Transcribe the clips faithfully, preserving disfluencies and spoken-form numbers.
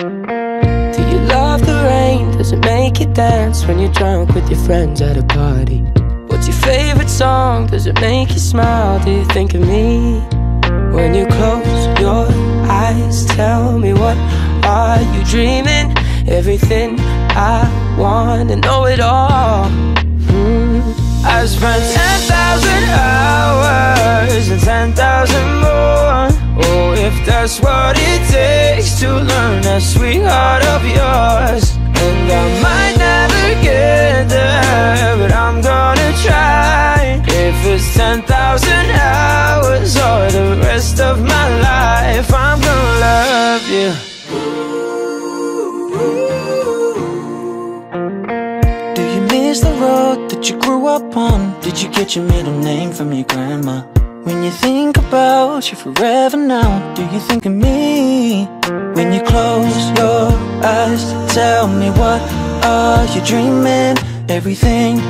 Do you love the rain? Does it make you dance when you're drunk with your friends at a party? What's your favorite song? Does it make you smile? Do you think of me when you close your eyes? Tell me, what are you dreaming? Everything I want and know it all. mm. I've spent ten thousand hours and ten thousand more. Oh, if that's what it takes to learn that sweetheart of yours. And I might never get there, but I'm gonna try. If it's ten thousand hours or the rest of my life, I'm gonna love you. Do you miss the road that you grew up on? Did you get your middle name from your grandma? When you think about you forever now, do you think of me? When you close your eyes, tell me, what are you dreaming? Everything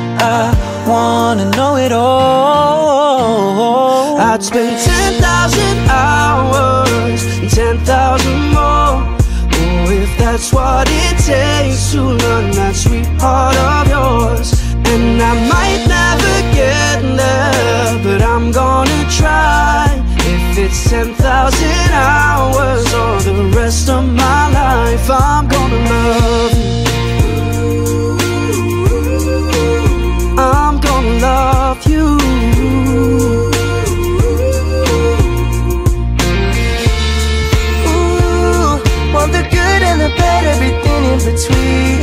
I wanna know it all. I'd spend ten thousand hours and ten thousand more. Oh, if that's what it takes to learn that sweetheart of yours. And I might never get there, but I'm gonna try. If it's ten thousand hours or the rest of my life, I'm gonna love you. I'm gonna love you. Ooh, want the good and the bad, everything in between.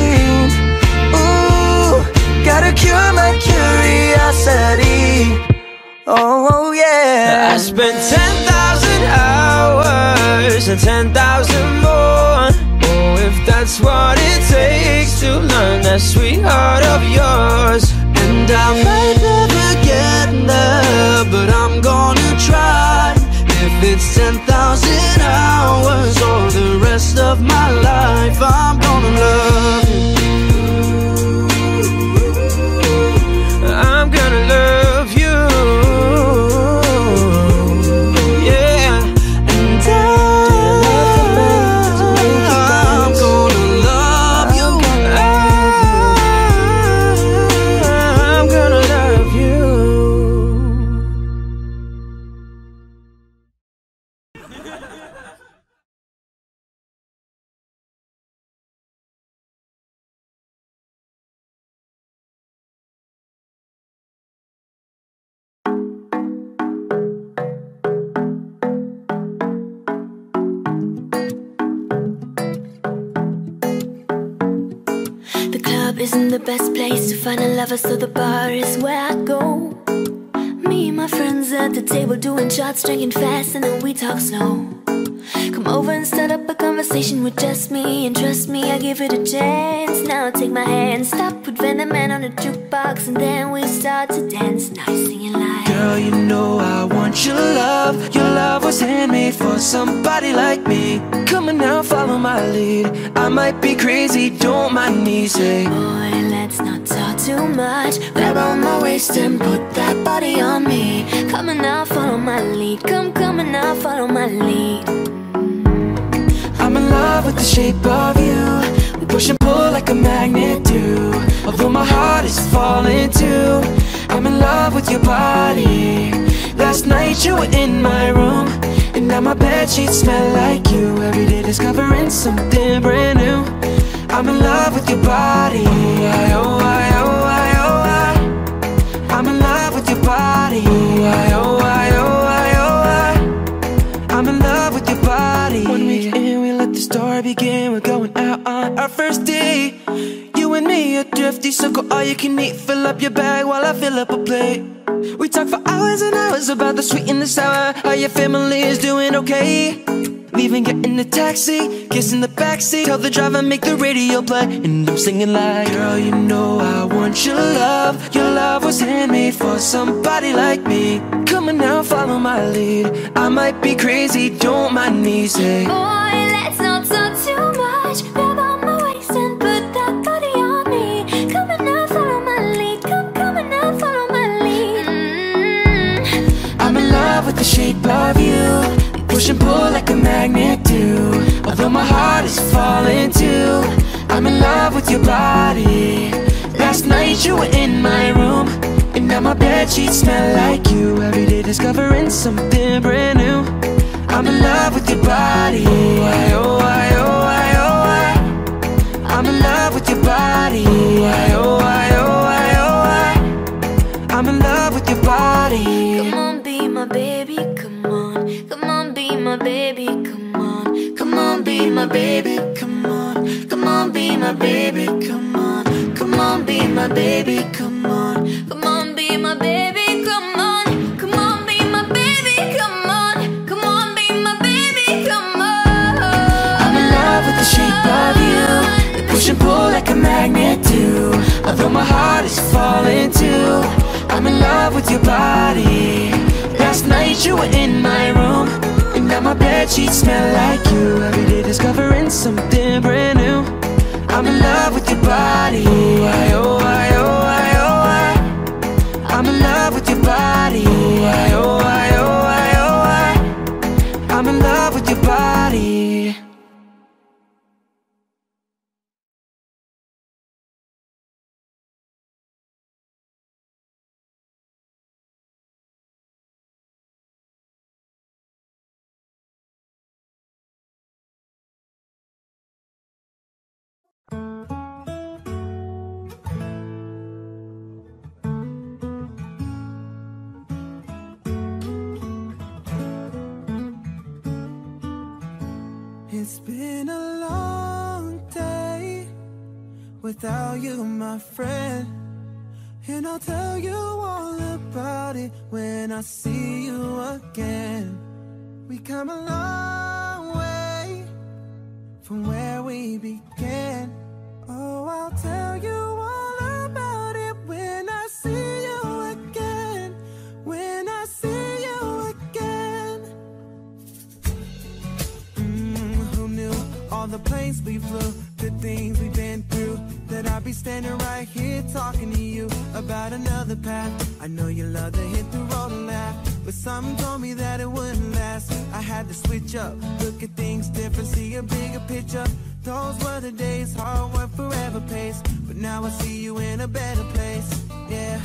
Gotta cure my curiosity. Oh, yeah. I spent ten thousand hours and ten thousand more. Oh, if that's what it takes to learn that sweetheart of yours. And I might never get there, but I'm gonna try. If it's ten thousand hours or the rest of my life, I'm gonna love you. I'm gonna love you, yeah. And I, I'm gonna love you. I, I'm gonna love you. Isn't the best place to find a lover, so the bar is where I go. Me and my friends at the table doing shots, drinking fast, and then we talk slow. Come over and start up a conversation with just me, and trust me, I give it a chance. Now take my hand, stop, put Venom Man on the jukebox, and then we start to dance. Now you're singing like, girl, you know I want your love. Your love was handmade for somebody like me. Come on now, follow my lead. I might be crazy, don't mind me, say. Boy, let's not talk too much. Grab on my waist and put that body on me. Come on now, follow my lead. Come, come on now, follow my lead. I'm in love with the shape of you. We push and pull like a magnet do. Although my heart is falling too, I'm in love with your body. Last night you were in my room, and now my bedsheets smell like you. Every day discovering something brand new. I'm in love with your body. Oh, I, oh, I, oh, I, oh, I. I'm in love with your body. Oh, I, oh, I, oh, I, oh, I. I'm in love with your body. One week in, we let the story begin. We're going out on our first date. You and me are drifty, so go all you can eat. Fill up your bag while I fill up a plate. We talk for hours and hours about the sweet and the sour. How your family is doing okay. Leaving, get in the taxi, kiss in the backseat. Tell the driver, make the radio play. And I'm singing like, girl, you know I want your love. Your love was handmade for somebody like me. Come on now, follow my lead. I might be crazy, don't mind me, say. Boy, let's not talk too much. Grab on my waist and put that body on me. Come on now, follow my lead. Come, come on now, follow my lead. mm-hmm. I'm in love with the shape of you. Push and pull like a magnet do. Although my heart is falling night you were in my room, and now my bed sheets smell like you. Every day discovering something brand new. I'm in love with your body. Oh, I, oh, I, oh, I, oh, I. I'm in love with your body. Oh, I, oh, I, oh, I, oh, I. I'm in love with your body. Come on, be my baby, come on. Come on, be my baby, come on. Come on, be my baby, come on. Come on, be my baby, come on. Come on, be my baby, come on. Come on, be my baby, come on. Come on, be my baby, come on. Come on, be my baby, come on. I'm in love with the shape of you. They push and pull like a magnet do. Although my heart is falling too, I'm in love with your body. Last night you were in my room, and now my bed sheets smell like you. Every day discovering something brand new. I'm in love with your body. Oh, I, oh, I, oh, I, oh, I. I'm in love with your body. Oh, I, oh, I, oh, I, oh, I. I'm in love with your body. It's been a long day without you, my friend, and I'll tell you all about it when I see you again. We come a long way from where we began. Oh, I'll tell you all about it when I see you again, when I see you again. Mm, who knew all the planes we flew, the things we've been through, that I'd be standing right here talking to you about another path. I know you love to hit the road and laugh, but something told me that it wouldn't last. I had to switch up, look at things different, see a bigger picture. Those were the days, hard work forever pays, but now I see you in a better place, yeah.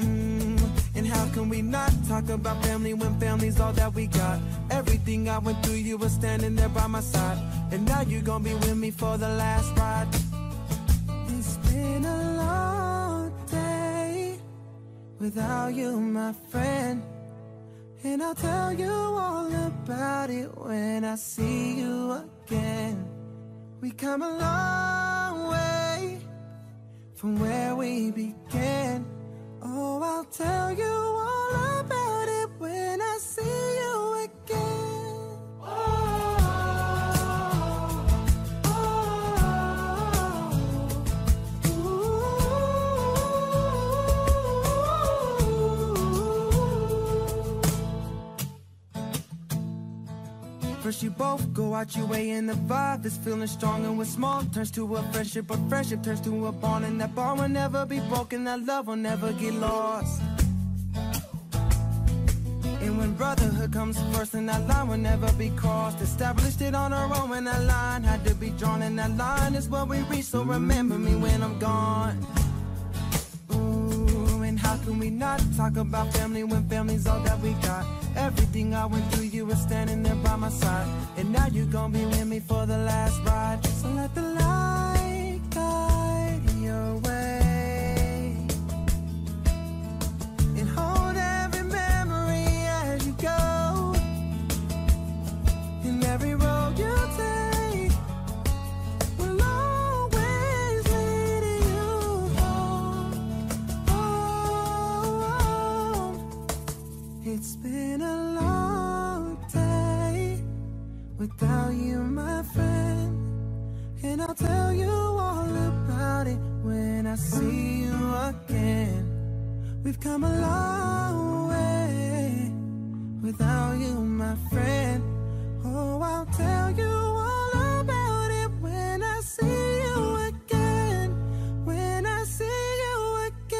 Mm. And how can we not talk about family when family's all that we got? Everything I went through, you were standing there by my side, and now you're gonna be with me for the last ride. It's been a long day without you, my friend, and I'll tell you all about it when I see you again. We come a long way from where we began. Oh, I'll tell you all about it when I see you again. Oh. First you both go out your way and the vibe is feeling strong, and with small turns to a friendship, a friendship turns to a bond, and that bond will never be broken, that love will never get lost. And when brotherhood comes first, and that line will never be crossed. Established it on our own, and that line had to be drawn, and that line is what we reach, so remember me when I'm gone. Ooh, and how can we not talk about family when family's all that we got? Everything I went through, you were standing there by my side, and now you're gonna be with me for the last ride. So let the light guide your way, and hold every memory as you go, and every road you take will always lead you home. Oh, it's been without you, my friend, and I'll tell you all about it when I see you again. We've come a long way without you, my friend. Oh, I'll tell you all about it when I see you again, when I see you again.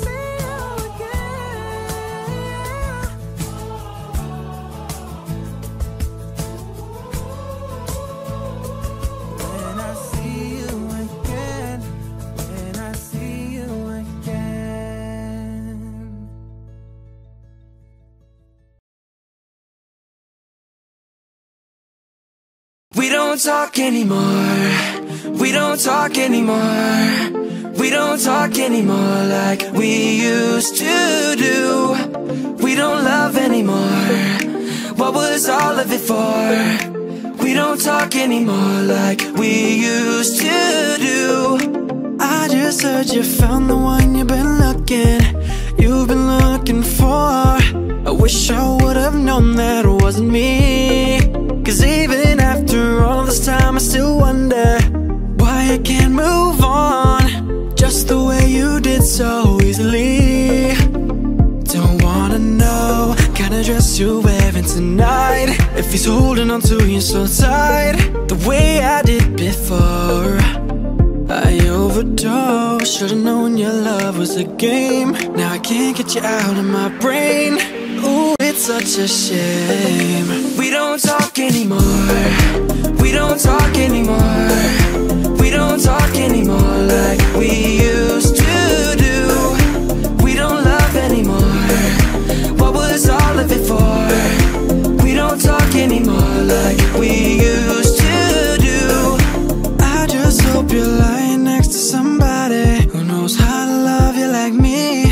See you again. don't talk anymore. We don't talk anymore. We don't talk anymore like we used to do. We don't love anymore. What was all of it for? We don't talk anymore like we used to do. I just heard you found the one you've been looking, you've been looking for. I wish I would've known that it wasn't me. Cause even after all this time I still wonder why I can't move on, just the way you did so easily. Don't wanna know kind of dress you're wearing tonight, if he's holding on to you so tight, the way I did before. I overdosed, should've known your love was a game, now I can't get you out of my brain. Ooh, it's such a shame. We don't talk anymore. We don't talk anymore. We don't talk anymore like we used to do. We don't love anymore. What was all of it for? We don't talk anymore like we used to do. I just hope you're lying next to somebody who knows how to love you like me.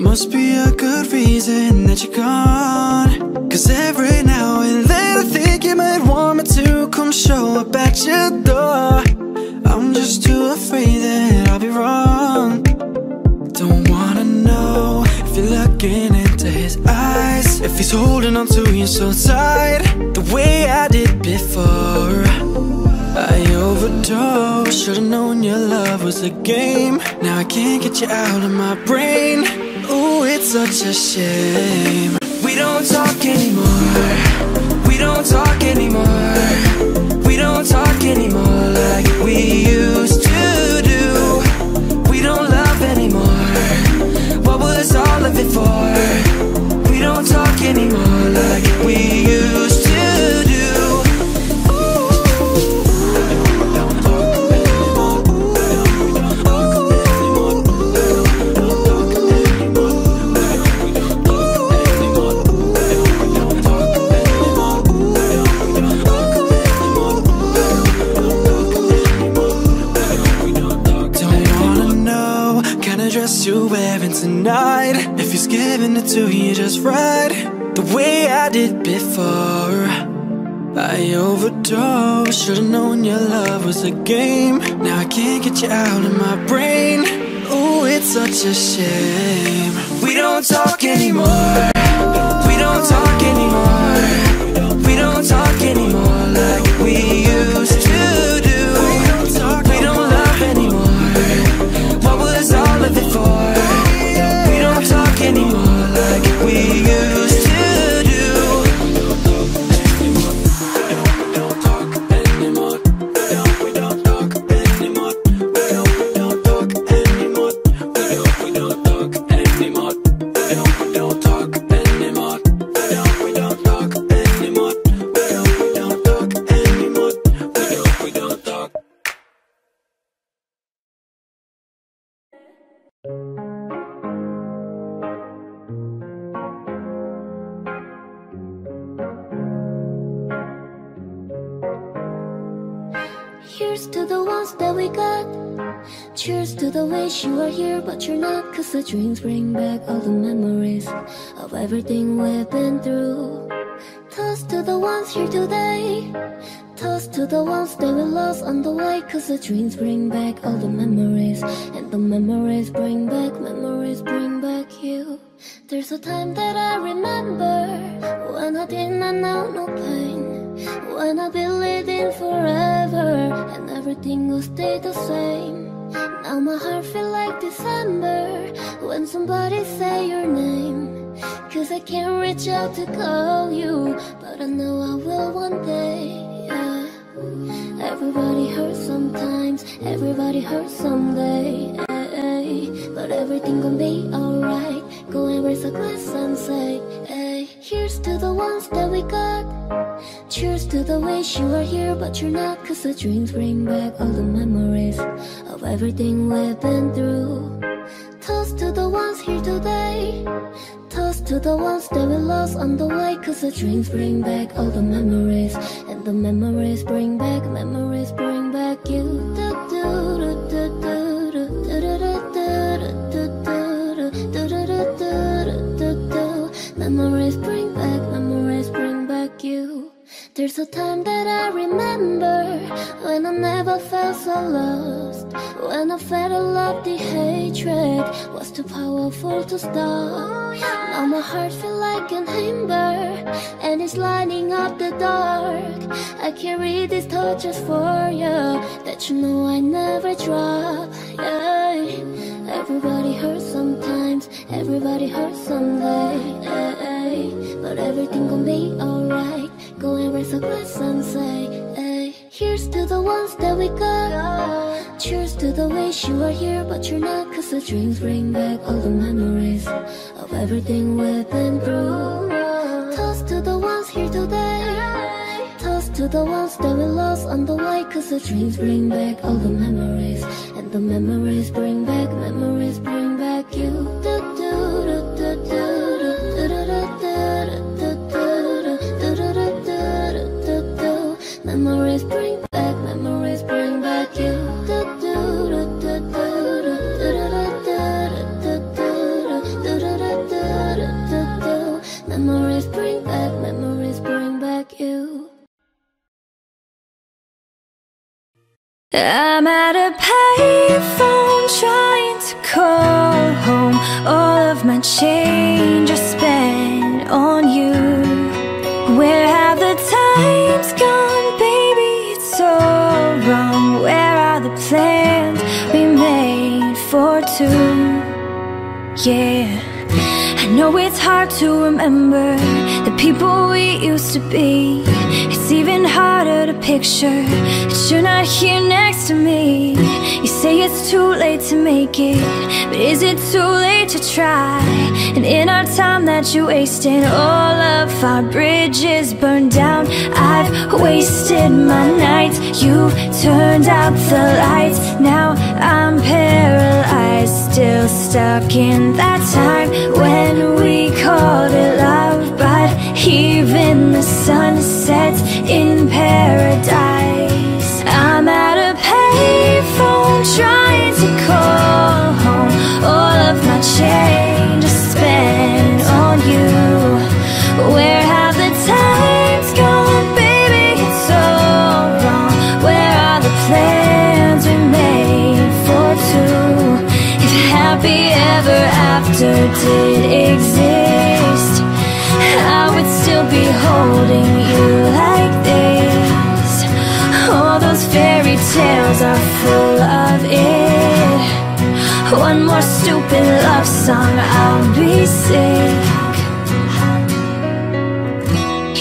Must be a good reason that you're gone, cause every now and then I think you might want me to come show up at your door. I'm just too afraid that I'll be wrong. Don't wanna know if you're looking into his eyes, if he's holding on to you so tight, the way I did before. I overdosed, should've known your love was a game, now I can't get you out of my brain. Ooh, it's such a shame. We don't talk anymore. We don't talk anymore. We don't talk anymore like we used to do. We don't love anymore. What was all of it for? We don't talk anymore like we used to do. You're wearing tonight, if he's giving it to you just right, the way I did before. I overdosed, should've known your love was a game, now I can't get you out of my brain. Ooh, it's such a shame. We don't talk anymore. We don't talk anymore. We don't talk anymore like we used to do. We don't love anymore. What was all of it for? We don't talk anymore like we used to do. We don't talk anymore. We don't talk anymore. We don't talk anymore. We don't talk anymore. We don't talk anymore. We don't talk anymore. We don't talk anymore. We don't talk. Here's to the ones that we got. Cheers to the wish you are here but you're not, cause the drinks bring back all the memories of everything we've been through. Toast to the ones here today. Toast to the ones that we lost on the way, cause the dreams bring back all the memories, and the memories bring back, memories bring back you. There's a time that I remember when I didn't know no pain, when I believed in forever and everything will stay the same. Now my heart feels like December when somebody say your name, cause I can't reach out to call you, but I know I will one day, yeah. Everybody hurts sometimes, everybody hurts someday, ay, ay. But everything gon' be alright, go and raise a glass and say, ay. Here's to the ones that we got. Cheers to the wish you are here but you're not, cause the dreams bring back all the memories of everything we've been through. Toast to the ones here today. Toast to the ones that we lost on the way, cause the dreams bring back all the memories, and The memories bring back, memories bring back you. Memories bring back, memories bring back you. There's a time that I remember when I never felt so lost, when I felt all of the hatred was too powerful to stop. Now my heart feels like an ember, and it's lighting up the dark. I carry these torches for you, that you know I never drop, yeah. Everybody hurts sometimes, everybody hurts someday, yeah, yeah. But everything gon' be alright. Go and raise a glass and say, hey. Here's to the ones that we got. Cheers to the wish you were here, but you're not. Cause the dreams bring back all the memories of everything we've been through. Toast to the ones here today. Toast to the ones that we lost on the way. Cause the dreams bring back all the memories. And the memories bring back, memories bring back you. Memories bring back, memories bring back you. Memories bring back, memories bring back you. I'm at a payphone trying to call home. All of my change I spent on you. Where have the times gone? Wrong. Where are the plans we made for two? Yeah, I know it's hard to remember the people we used to be. It's even harder to picture that you're not here next to me. You say it's too late to make it, but is it too late to try? And in our time that you wasted, all of our bridges burned down. I've wasted my nights, you turned out the lights. Now I'm paralyzed, still stuck in that time when we called it love. But even the sun sets in paradise. I'm at a payphone trying to call home. All of my change I spent on you. Where have the times gone, baby? It's so wrong. Where are the plans we made for two? If happy ever after did exist, I would still be holding you like this. All those fairy tales are full of it. One more stupid love song, I'll be sick.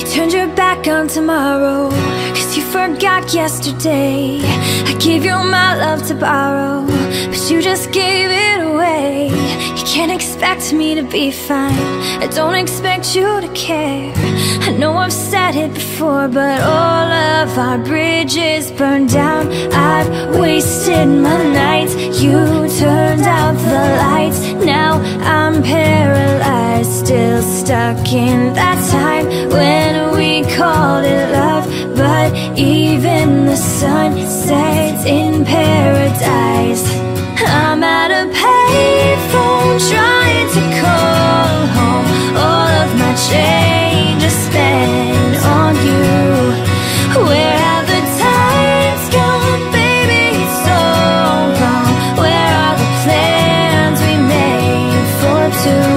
You turned your back on tomorrow, cause you forgot yesterday. I gave you my love to borrow, but you just gave it away. You can't expect me to be fine, I don't expect you to care. I know I've said it before, but all of our bridges burned down. I've wasted my nights, you turned out the lights. Now I'm paralyzed, still stuck in that time when we called it love. But even the sun sets in paradise. I'm at a payphone trying to call home. All of my change I spent on you. Where have the times gone, baby? It's so wrong. Where are the plans we made for two?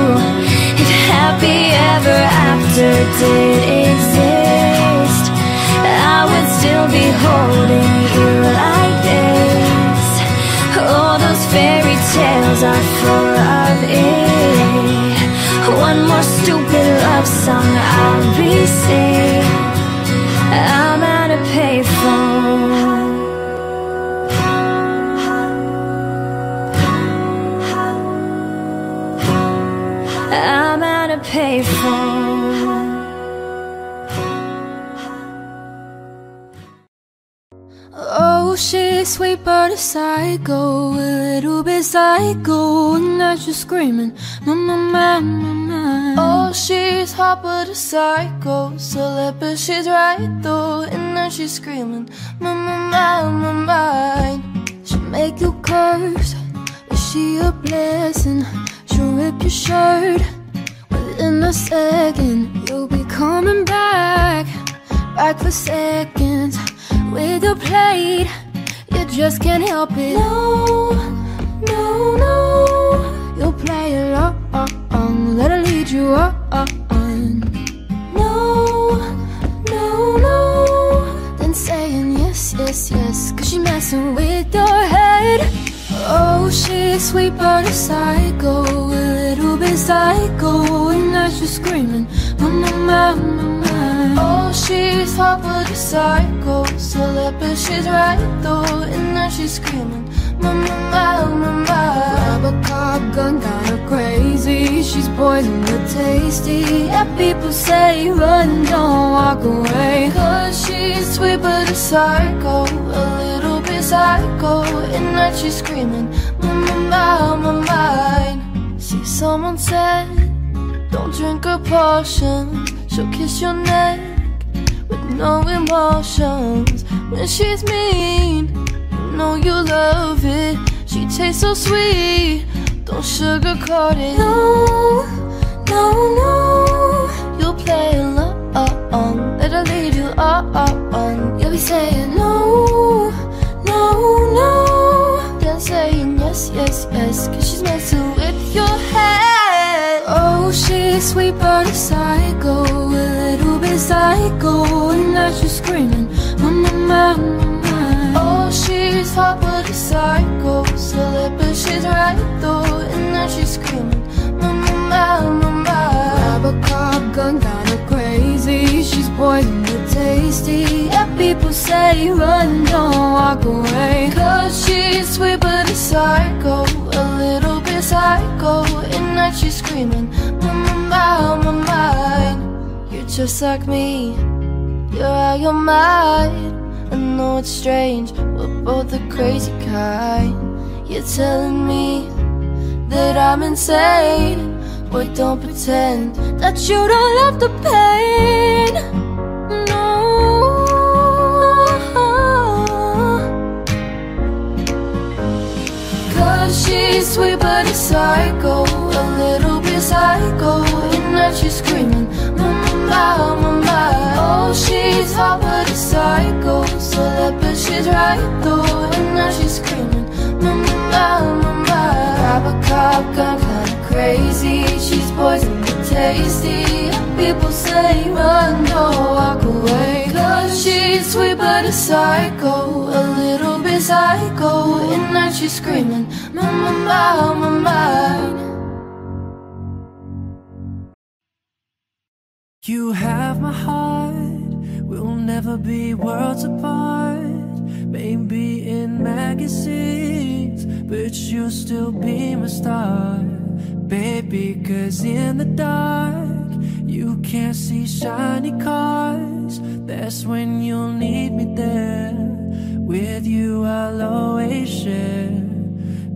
If happy ever after did exist, I would still be holding you like this. All those fairy tales are full of it. One more stupid love song, I'll be sick. I'm at a payphone. I'm at a payphone. shit is sweet but it's psycho, a little bit psycho. And now she's screaming, my, my, my, my, my. Oh, she's hot but a psycho, celeb but she's right though. And now she's screaming, my, my, my, my, my. She'll make you curse, is she a blessing? She'll rip your shirt, within a second you'll be coming back, back for seconds. With your plate, you just can't help it. No, no, no. You'll play along, let her lead you on. No, no, no. Then saying yes, yes, yes, cause she messing with your head. Oh, she's sweet but a psycho, a little bit psycho. And now she's screaming, mama, mama, mama. Oh, she's hot but a psycho, celeb but she's right though. And now she's screaming, mama, mama, mama. Robocop gun got her crazy, she's poison but tasty. Yeah, people say run, don't walk away, cause she's sweet but a psycho, a little bit psycho. And now she's screaming, mama, mama, mama. See, someone said, don't drink her potion, she'll kiss your neck with no emotions. When she's mean, you know you love it, she tastes so sweet, don't sugarcoat it. No, no, no. You'll play along, let her lead you on. You'll be saying no, no, no. Then saying yes, yes, yes, cause she's messing with your head. Oh, she's sweet but a psycho, psycho. And now she's screaming, mama, mama, mama. Oh, she's hot but a psycho, celeb but she's right though. And now she's screaming, mama, mama, mama. Robocop gun got her crazy, she's poison but tasty. Yeah, people say run, don't walk away, cause she's sweet but a psycho, a little bit psycho. And now she's screaming, mama, mama, mama. You're just like me, you're out your mind. I know it's strange, we're both the crazy kind. You're telling me that I'm insane, but don't pretend that you don't love the pain. No, cause she's sweet but a psycho, a little bit psycho. And now she's screaming, my, my, my. Oh, she's hot but a psycho, celeb but she's right though. And now she's screaming, my, my, my, my. Robocop gun kinda crazy, she's poison but tasty. People say run, don't walk away, cause she's sweet but a psycho, a little bit psycho. And now she's screaming, my, my, my, my, my. You have my heart, we'll never be worlds apart. Maybe in magazines, but you'll still be my star. Baby, cause in the dark, you can't see shiny cars. That's when you'll need me there. With you I'll always share.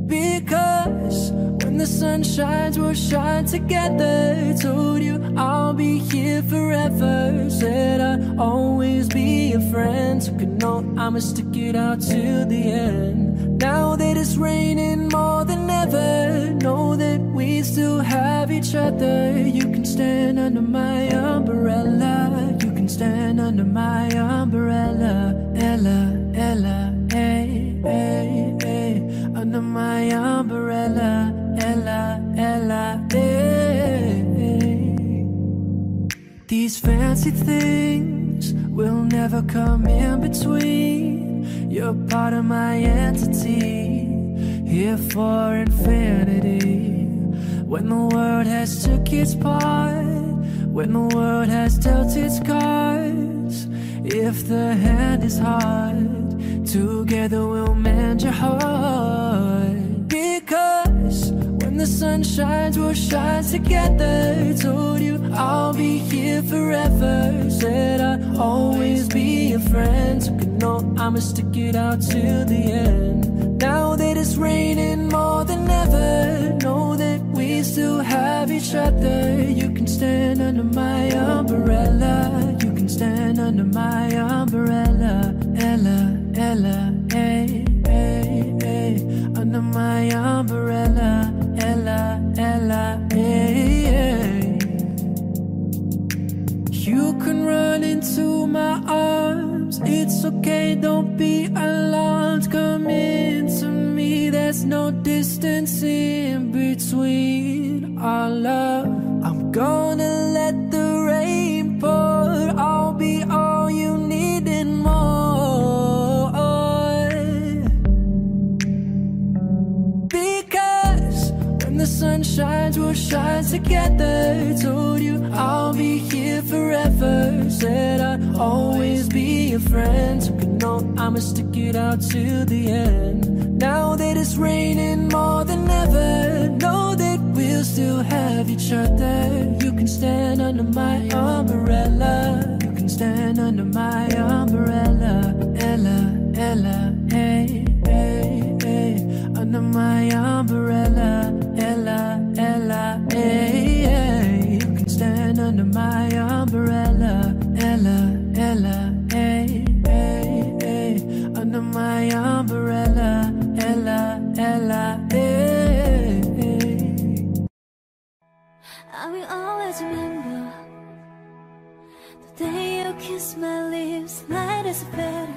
Because when the sun shines, we'll shine together. Told you I'll be here forever. Said I'd always be a friend. So you know I'ma stick it out till the end. Now that it's raining more than ever, know that we still have each other. You can stand under my umbrella. You can stand under my umbrella. Ella, Ella, hey, hey, hey. Under my umbrella, Ella, Ella, hey, hey. These fancy things will never come in between. You're part of my entity, here for infinity. When the world has took its part, when the world has dealt its cards, if the hand is hard, together we'll mend your heart. Because when the sun sunshines will shine together. Told you I'll be here forever. Said I'd always be a friend. So you know I'ma stick it out till the end. Now that it's raining more than ever, know that we still have each other. You can stand under my umbrella. You can stand under my umbrella. Ella, Ella, hey, hey, hey. Under my umbrella. Ella, Ella, hey, hey. You can run into my arms. It's okay, don't be alarmed. Come into me, there's no distance in between our love. I'm gonna let the rain pour. I'll be all you need and more. Because when the sun shines, we'll shine together. Told you I'll be here forever. Said I'd always be a friend. So you know I'ma stick it out till the end. Now that it's raining more than ever, know that we'll still have each other. You can stand under my umbrella. You can stand under my umbrella. Ella, Ella, hey, hey, hey. Under my umbrella. Ella, Ella, hey, hey. You can stand under my umbrella. Ella, Ella, hey, hey, hey. Under my umbrella. Ella, Ella, hey, hey. I will always remember the day you kissed my lips, light as a feather.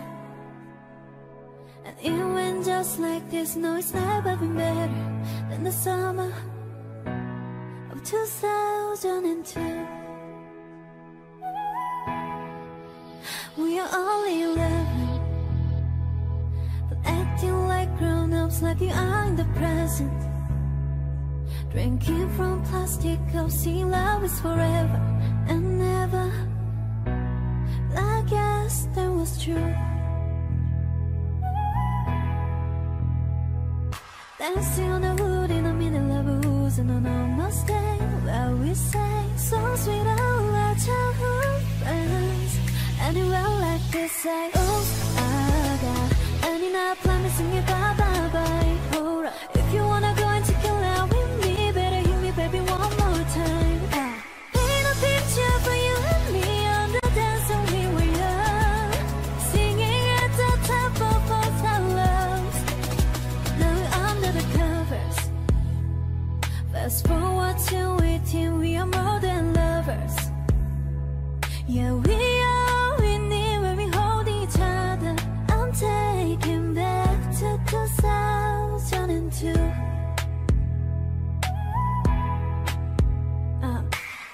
And it went just like this. No, it's never been better than the summer of two thousand two. We are only eleven, but acting like grown-ups, like you are in the present. Drinking from plastic cups, seeing love is forever and never. But I guess that was true. Dancing on the hood in the middle of a woods, and on our Mustang, where we sang songs with all our childhood friends. Anywhere like this, like oh, I got any night plan to sing it bye bye bye. Alright, if you wanna go and take a laugh with me, better hear me, baby, one more time. I paint a picture for you and me on the dance and we were young, singing at the top of both our lungs. Now we're under the covers. Fast forward till we team, we are more than lovers. Yeah, we are. Taking back to two thousand two. Uh,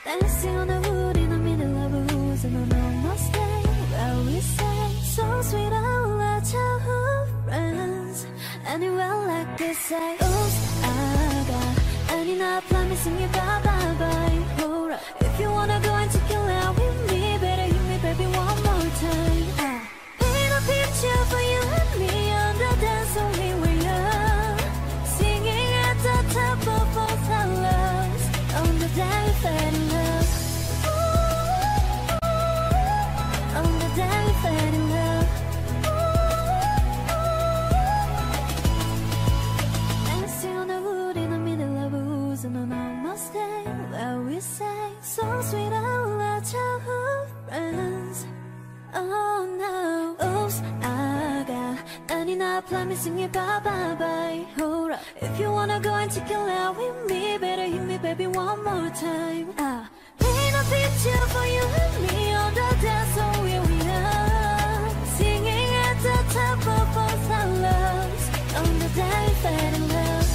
dancing on the wood in the middle of a woods, and I know my stay where we sang songs with all our childhood friends. Anywhere like this, like oh, I got any night plan me singing bye bye bye. Alright, if you wanna go and take a laugh with me, better hit me, baby, one more time. Uh, picture for you and me on the dance when we were young, singing at the top of both our lungs. On the day we fell in love. On the day we fell in love. Dancing on the wood in the middle of a woods, and on our Mustang, where we sang songs with all our childhood friends. Oh no, oops, I got any night plan me singing bye bye bye. Alright, if you wanna go and take a laugh with me, better hit me, baby, one more time. I paint a picture for you and me on the dance floor where we are, singing at the top of both our lungs. On the day we fell in love.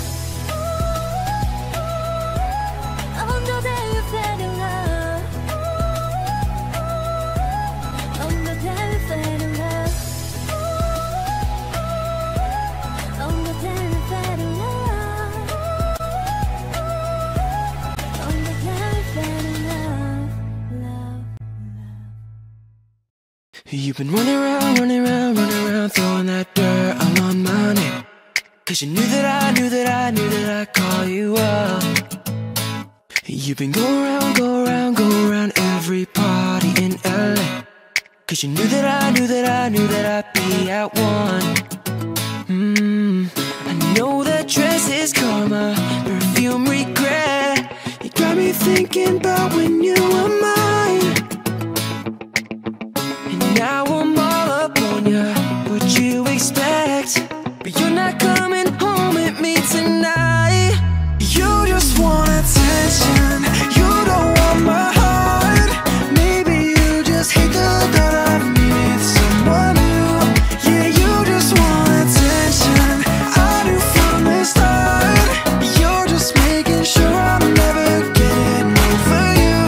On the day we fell in love. You've been running around, running around, running around, throwing that dirt all on my name. Cause you knew that I knew that I knew that I'd call you up. You've been going around, go around, go around every party in L A. Cause you knew that I knew that I knew that I'd be at one. Mmm, I know that dress is karma, perfume regret. You got me thinking about when you were mine, and now I'm all up on you. What you expect? But you're not coming home with me tonight. You just want attention, you don't want my heart. Maybe you just hate the thought of me with someone new. Yeah, you just want attention, I knew from the start. You're just making sure I'm never getting over you.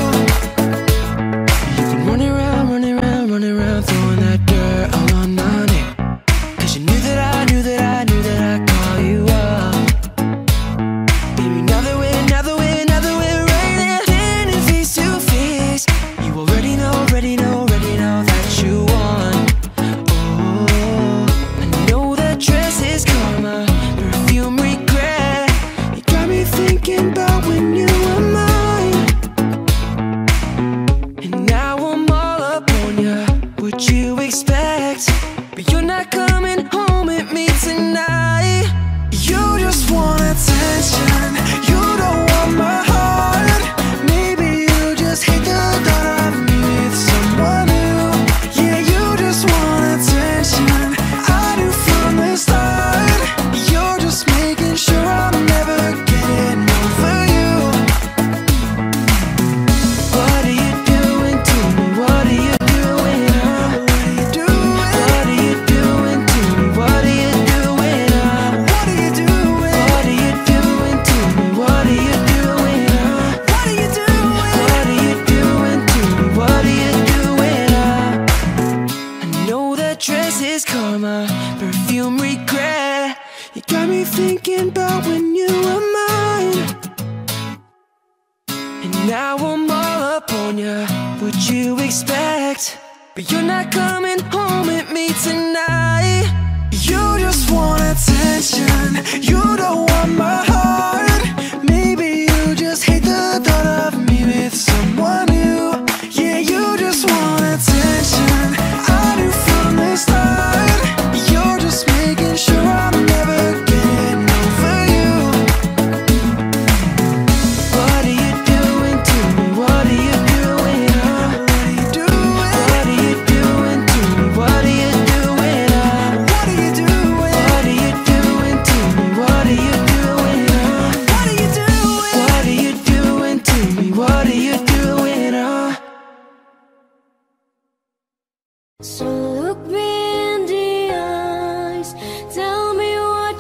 You've been running around, running around, running around, throwing that dirt all on my name. Cause you knew that I knew that I knew that I'd call you up. Baby, now that we're, now that we're, now that we're right there, standing face to face, you already know, already know, already know that you won. Oh, I know that dress is karma, perfume regret. You got me thinking about when you were mine, and now I'm all up on you. What you expect? But you're not coming home with me tonight. You just want attention, you don't want my heart. Maybe you just hate the thought of me with someone new. Yeah, you just want attention, I knew from the start. You're just making sure I'm never getting over you. What are you doing to me? What are you doing? Huh? What are you doing? What are you doing to me? What are you doing? Huh? What are you doing? What are you doing to me? What are you doing? Huh? What are you doing? What are you doing to me? What are you doing? Huh? I know that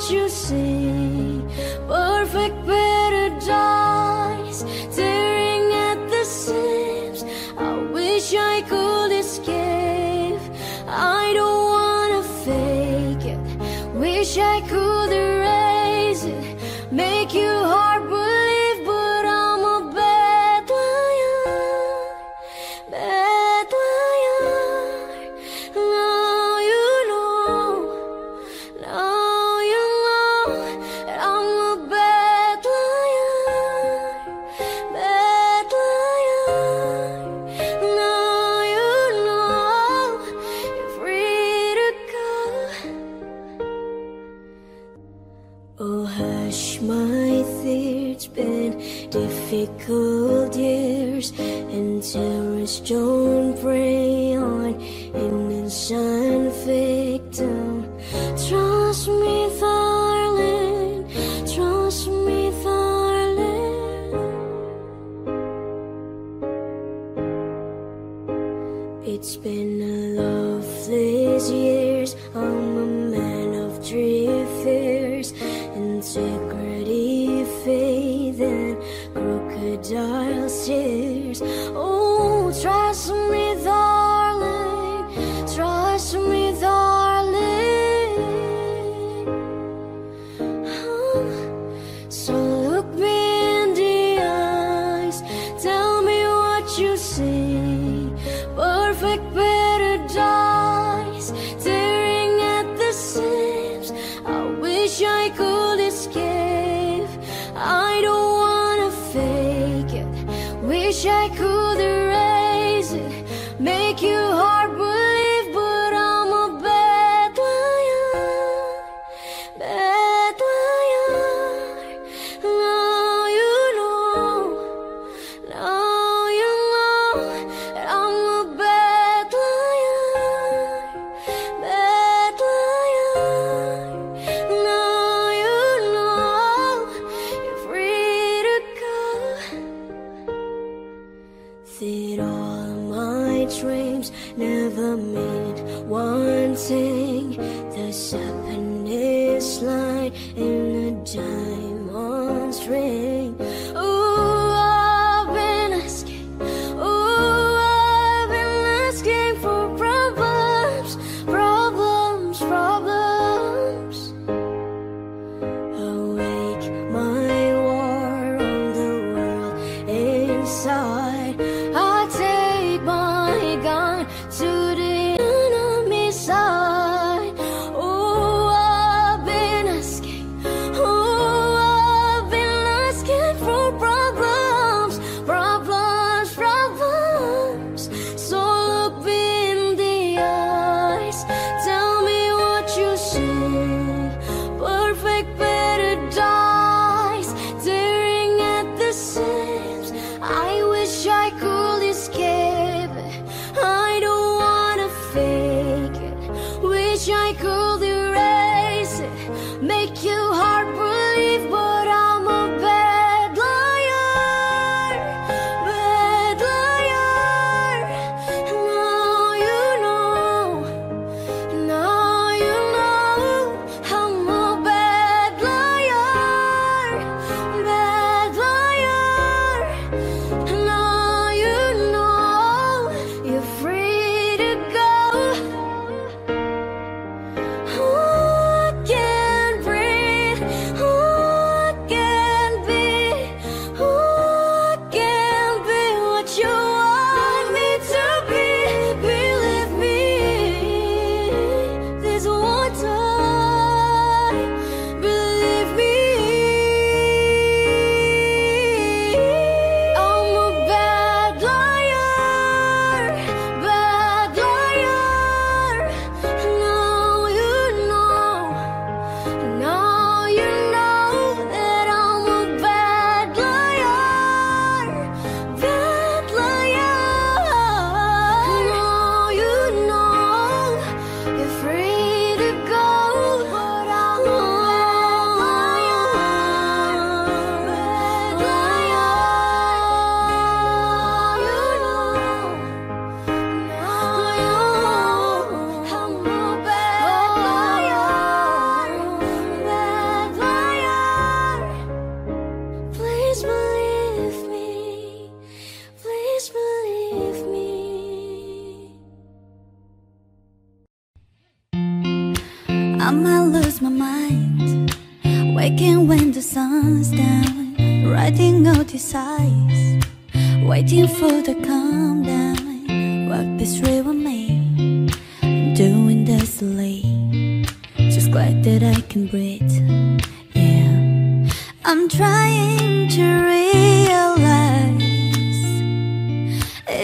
dress is karma, perfume regret. You got me thinking about when you were mine, and now I'm all up on you. What you expect? But you're not coming home with me tonight. You just want attention, you don't want my heart. Maybe you just hate the thought of me with someone new. Yeah, you just want attention, I knew from the start. You're just making sure I'm never getting over you. What are you doing to me? What are you doing? Huh? What are you doing? What are you doing to me? What are you doing? Huh? What are you doing? What are you doing to me? What are you doing? Huh? What are you doing? What are you doing to me? What are you doing? Huh? So look me in the eyes, tell me what you see. Perfect paradise, tearing at the seams. I wish I could escape, I don't wanna fake it. Wish I could erase it, make you hard believe, but I'm a bad liar, bad liar. Now you know, now you know that I'm a bad liar, bad liar. Now you know you're free to go. Oh, hush my tears, been difficult years, and terrorists don't prey on innocent victims. Trust me, darling, trust me, darling. It's been a loveless years, I'm a man of three fears. Integrity, faith, and crocodile tears. Oh, trust me, darling, trust me, darling. Oh, so look me in the eyes, tell me what you see. Perfect paradise, tearing at the seams. I wish I could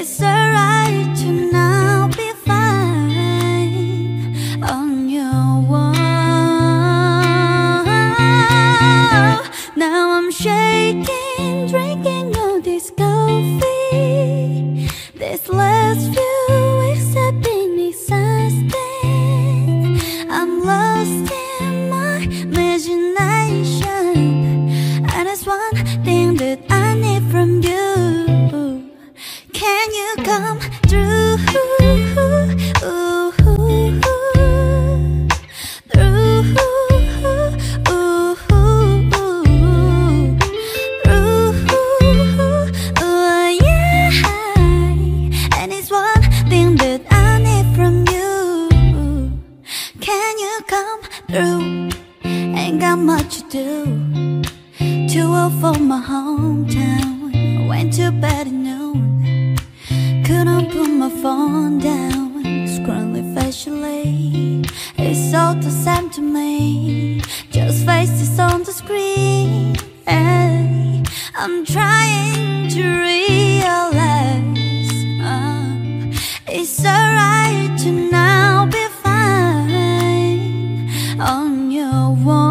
It's alright to now be fine on your own.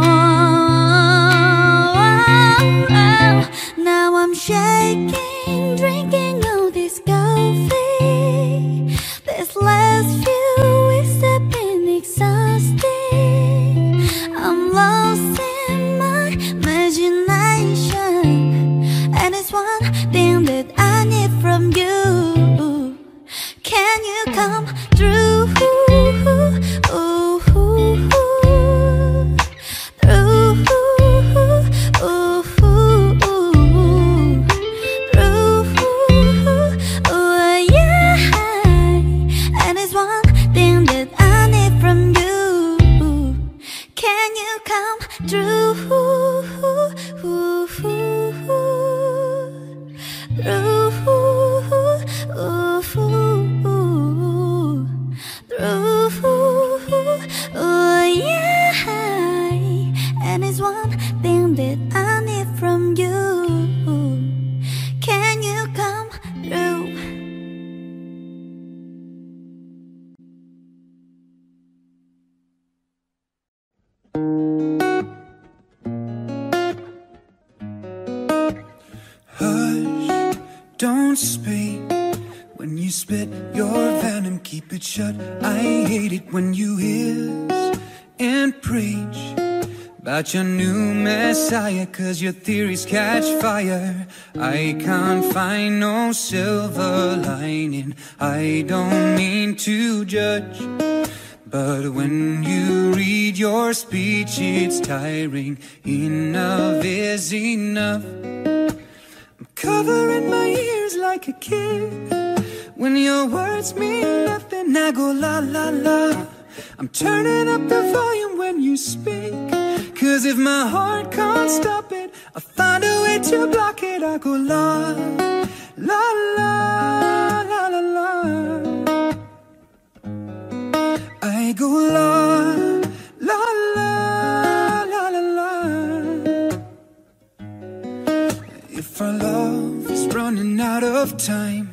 Your new messiah, cause your theories catch fire. I can't find no silver lining. I don't mean to judge, but when you read your speech it's tiring. Enough is enough. I'm covering my ears like a kid. When your words mean nothing I go la la la. I'm turning up the volume when you speak, cause if my heart can't stop it I find a way to block it. I go la, la, la, la, la, la. I go la, la, la, la, la, la. If our love is running out of time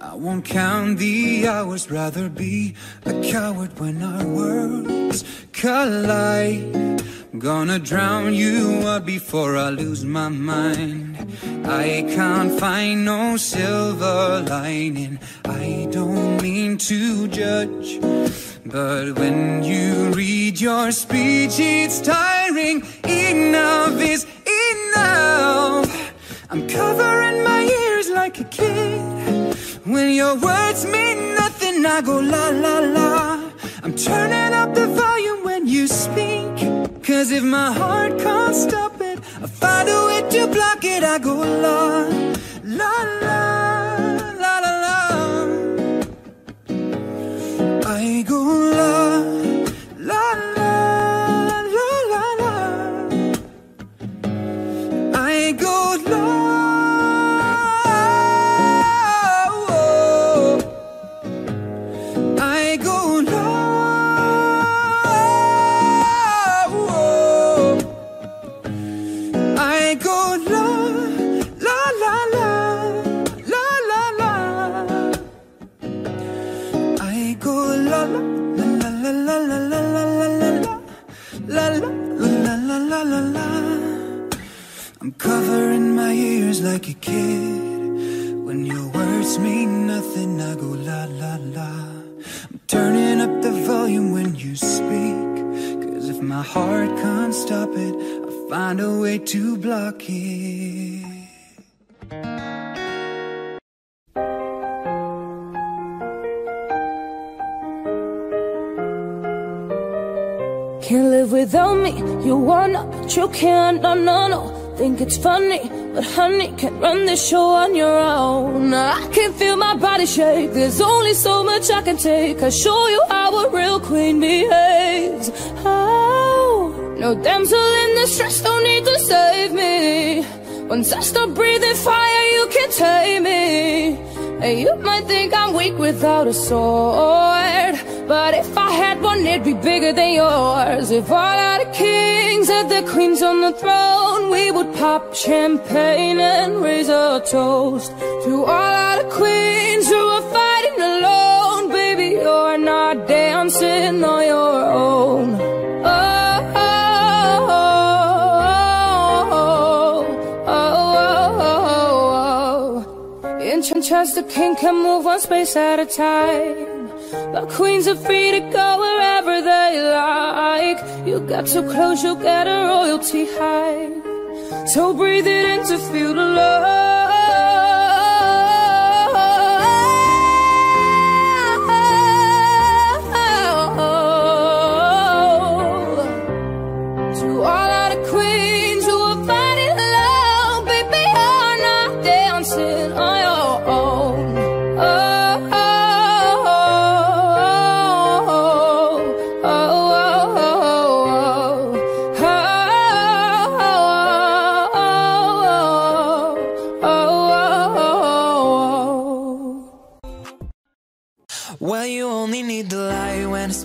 I won't count the hours, rather be a coward when our worlds collide. Gonna drown you out before I lose my mind. I can't find no silver lining. I don't mean to judge, but when you read your speech it's tiring. Enough is enough. I'm covering my ears like a kid. When your words mean nothing I go la la la. I'm turning up the volume when you speak, cause if my heart can't stop it I find a way to block it. I go la, la, la, la, la, la. I go la, la, la, la, la, la. I go la. Covering my ears like a kid. When your words mean nothing I go la la la. I'm turning up the volume when you speak, cause if my heart can't stop it I find a way to block it. Can't live without me, you wanna, but you can't, no no no. Think it's funny, but honey, can't run this show on your own. I can feel my body shake, there's only so much I can take. I'll show you how a real queen behaves. Oh, no damsel in distress, don't need to save me. Once I stop breathing fire, you can tame me. And you might think I'm weak without a sword, but if I had one, it'd be bigger than yours. If I had a kings and the queens on the throne, we would pop champagne and raise a toast to all our queens who are fighting alone. Baby, you're not dancing on your own. Oh, oh, oh, oh, oh, oh, oh, oh. In Chichester, the king can move one space at a time. The queens are free to go wherever they like. You got so close, you'll get a royalty high. So breathe it in to feel the love. To all our queens who are fighting alone, baby, you're not dancing on your own. Oh. Only need the light when it's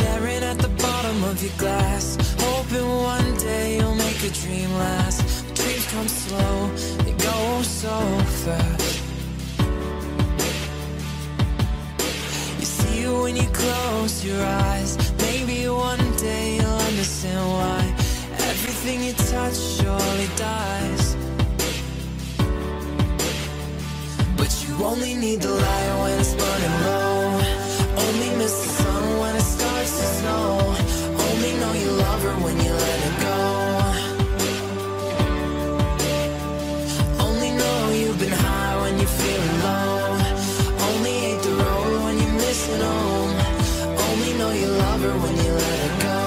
Staring at the bottom of your glass, hoping one day you'll make a dream last. Dreams come slow, they go so fast. You see it when you close your eyes. Maybe one day you'll understand why everything you touch surely dies. But you only need the light when it's burning low. Only miss the sun when it starts to snow. Only know you love her when you let her go. Only know you've been high when you're feeling low. Only hate the road when you're missing home. Only know you love her when you let her go.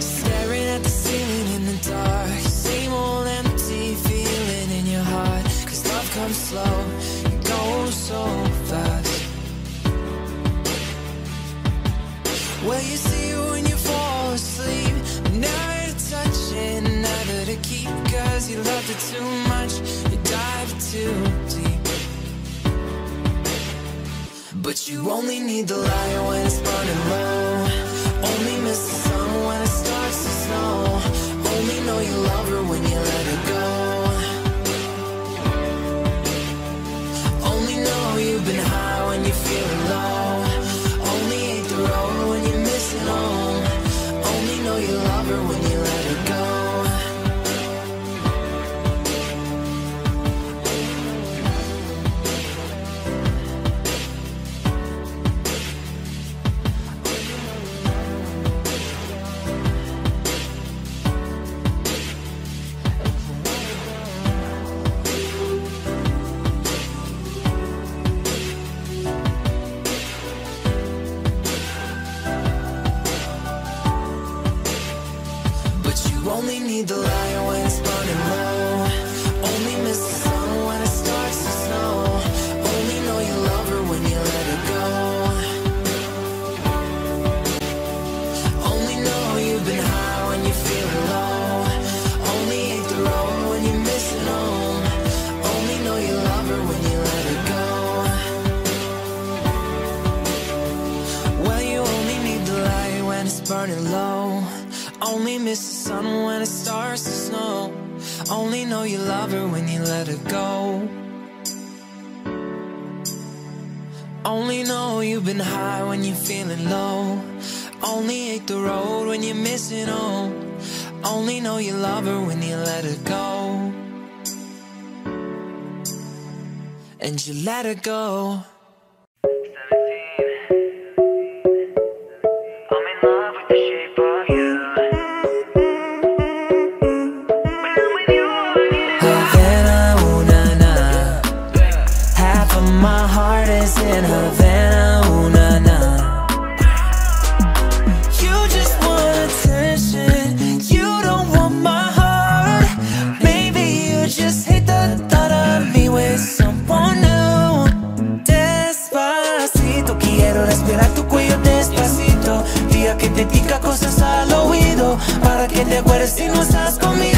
Staring at the ceiling in the dark, same old empty feeling in your heart. Cause love comes slow, it goes so fast. Well, you see it when you fall asleep, never to touch it, never to keep. Cause you loved it too much, you dived too deep. But you only need the light when it's burning low. Only miss the sun when it starts to snow. Only know you love her when you let her go. Only know you've been high when you're feeling low. Only hate the road when you're missing home. Only know you love her when you let her go. Only need the light when it's burning low. Only miss the sun when it starts to snow. Only know you love her when you let her go. Only know you've been high when you feel low. Only hate the road when you're missing home. Only know you love her when you let her go. Well, you only need the light when it's burning low. Only miss the sun when it starts to snow. Only know you love her when you let her go. Only know you've been high when you're feeling low. Only hate the road when you're missing home. Only know you love her when you let her go. And you let her go. My heart is in Havana, ooh, na, na. You just want attention, you don't want my heart. Maybe you just hate the thought of me with someone new. Despacito, quiero respirar tu cuello despacito. Día que te diga cosas al oído, para que te acuerdes si no estás conmigo.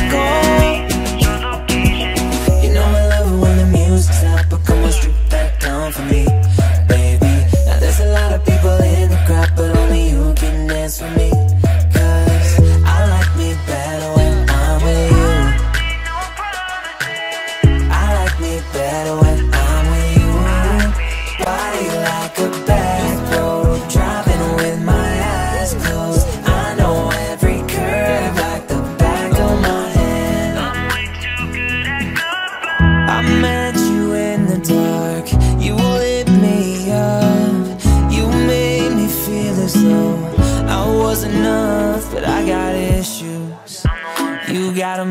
You know I love it when the music's up, but come on, strip that down for me, baby. Now there's a lot of people in the crowd, but only you can dance with me. Cause I like me better when I'm with you. I like me better when I'm with you. Body like a back road, driving with my eyes closed. I know every curve like the back of my hand.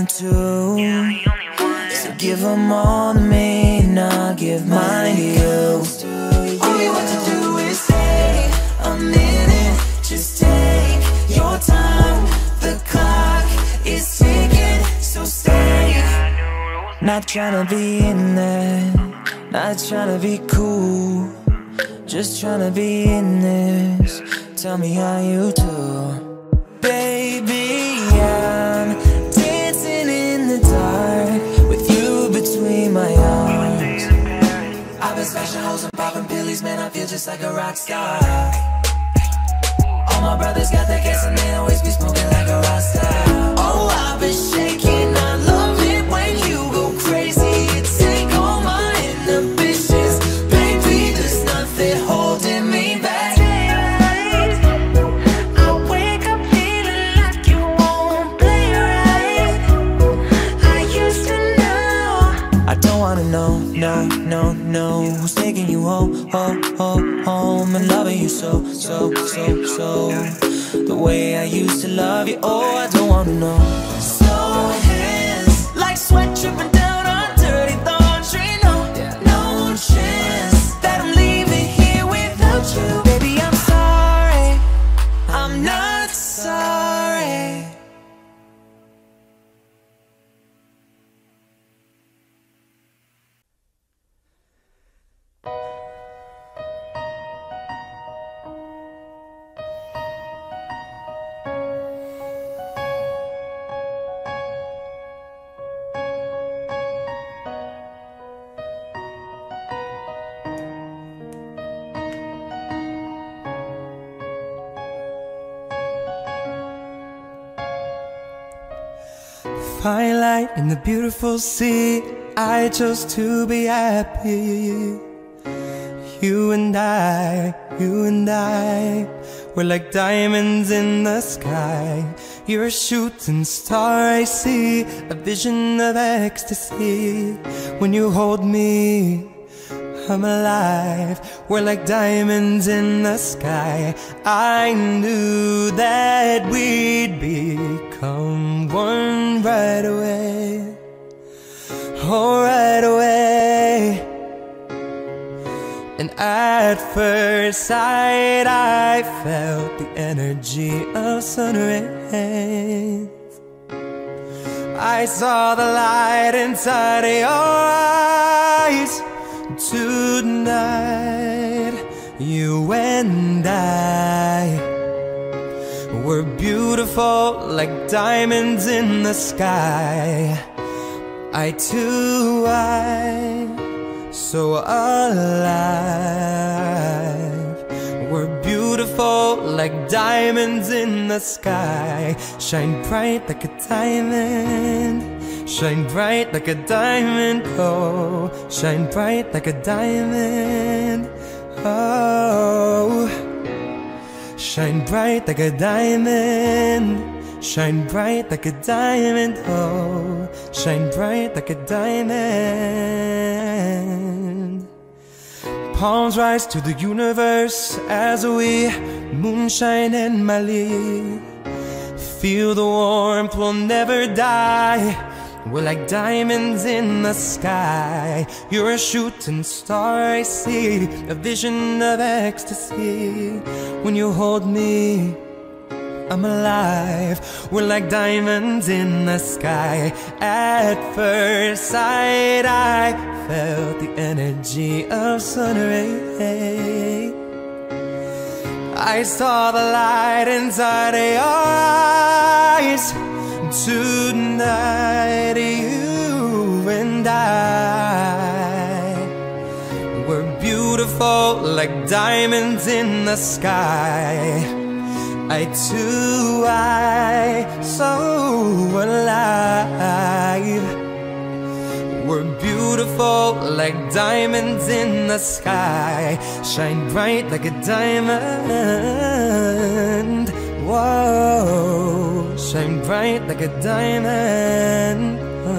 one too. Yeah, the only one. So give them all to me, and I'll give mine to you. All you have to do is say a minute, just take your time. The clock is ticking, so stay. Not tryna be in there, not tryna be cool, just tryna be in this. Tell me how you do, baby. I'm dancing in the dark with you between my arms. I've been smashing holes and popping pillies, man. I feel just like a rock star. All my brothers got their gas and they always be smoking like a rock star. Oh, I've been shaking. I love it when you go crazy. Take all my inhibitions, baby. There's nothing holding me back. No, no, no, no. Who's taking you home, home, home, home? And loving you so, so, so, so the way I used to love you. Oh, I don't wanna know. So hands like sweat dripping down on dirty laundry. No, no chance that I'm leaving here without you, baby. I'm sorry, I'm not sorry. Twilight in the beautiful sea, I chose to be happy. You and I, you and I, we're like diamonds in the sky. You're a shooting star, I see a vision of ecstasy. When you hold me, I'm alive. We're like diamonds in the sky. I knew that we'd become one right away. Oh, right away. And at first sight I felt the energy of sun rays. I saw the light inside your eyes. Tonight, you and I, we're beautiful like diamonds in the sky. Eye to eye, so alive. We're beautiful like diamonds in the sky. Shine bright like a diamond. Shine bright like a diamond, oh, shine bright like a diamond, oh. Shine bright like a diamond, shine bright like a diamond, oh, shine bright like a diamond. Palms rise to the universe as we moonshine and Mali. Feel the warmth, we'll never die. We're like diamonds in the sky. You're a shooting star, I see a vision of ecstasy. When you hold me, I'm alive. We're like diamonds in the sky. At first sight I felt the energy of sun rays. I saw the light inside your eyes. Tonight, you and I, we're beautiful like diamonds in the sky. Eye to eye, so alive. We're beautiful like diamonds in the sky. Shine bright like a diamond. Whoa. Shine bright like a diamond, oh.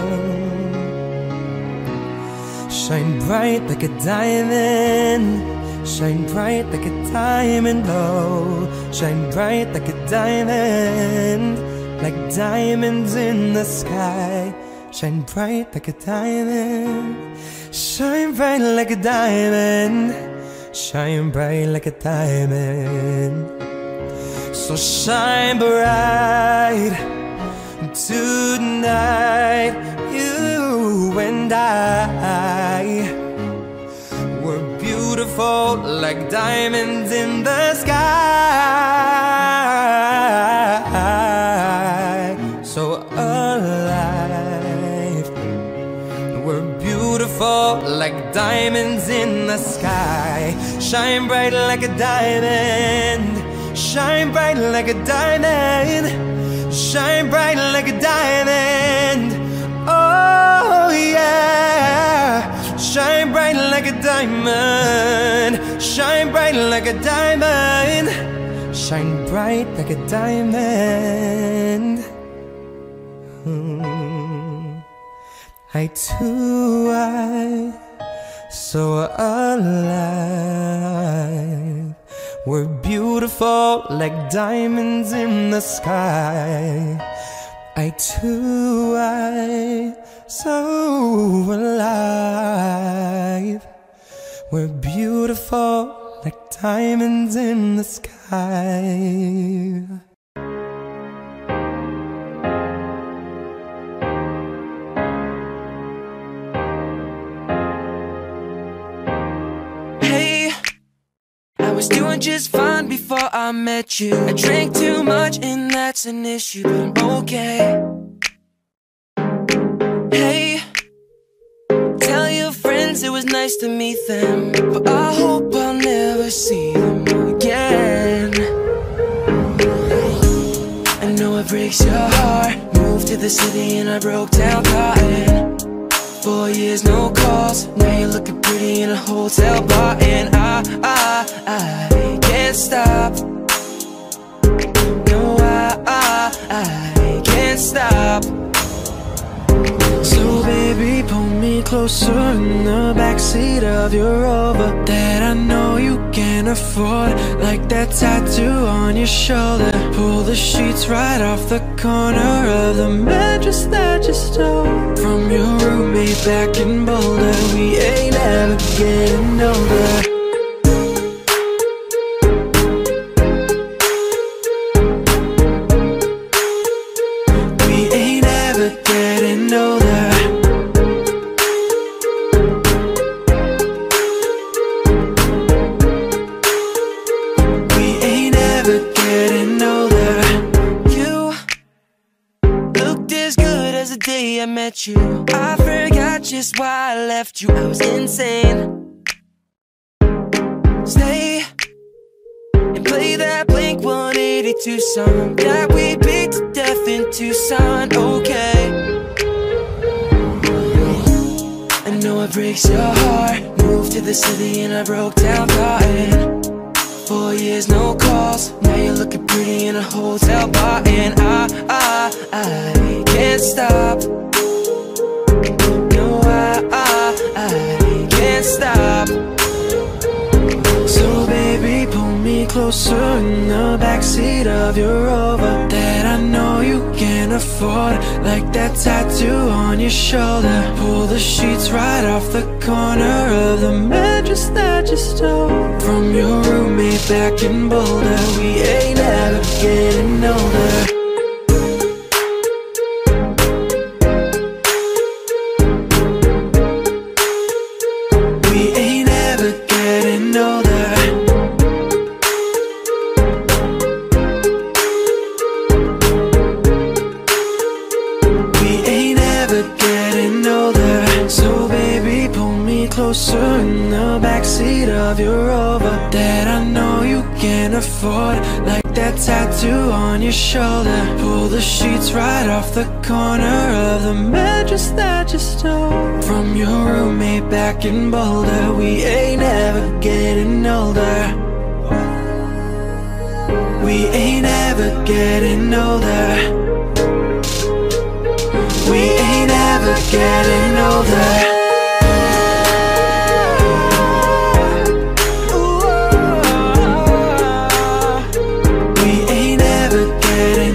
Shine bright like a diamond. Shine bright like a diamond, oh. Shine bright like a diamond, like diamonds in the sky. Shine bright like a diamond. Shine bright like a diamond. Shine bright like a diamond. So shine bright tonight. You and I, we're beautiful like diamonds in the sky. So alive, we're beautiful like diamonds in the sky. Shine bright like a diamond. Shine bright like a diamond. Shine bright like a diamond. Oh yeah. Shine bright like a diamond. Shine bright like a diamond. Shine bright like a diamond. Hmm. I too am so alive. We're beautiful like diamonds in the sky. I too am so alive. We're beautiful like diamonds in the sky. I was doing just fine before I met you. I drank too much and that's an issue, but I'm okay. Hey, tell your friends it was nice to meet them, but I hope I'll never see them again. I know it breaks your heart. Moved to the city and I broke down crying. Four years, no calls. Now you're looking pretty in a hotel bar. And I, I, I can't stop. No, I, I, I can't stop. So baby, pull me closer in the backseat of your Rover that I know you can afford. Like that tattoo on your shoulder. Pull the sheets right off the corner of the mattress that you stole from your roommate back in Boulder. We ain't ever getting older. You. I forgot just why I left you. I was insane. Stay and play that Blink one eighty-two song that we beat to death in Tucson. Okay, I know it breaks your heart. Moved to the city and I broke down crying. Four years, no calls. Now you're looking pretty in a hotel bar. And I, I, I can't stop. No, I, I, I can't stop. So baby, pull me closer in the backseat of your Rover that I know you can afford. Like that tattoo on your shoulder. Pull the sheets right off the corner of the mattress that you stole from your roommate back in Boulder. We ain't ever getting older. In the backseat of your Rover that I know you can afford. Like that tattoo on your shoulder. Pull the sheets right off the corner of the mattress that you stole from your roommate back in Boulder. We ain't ever getting older. We ain't ever getting older. We ain't ever getting older.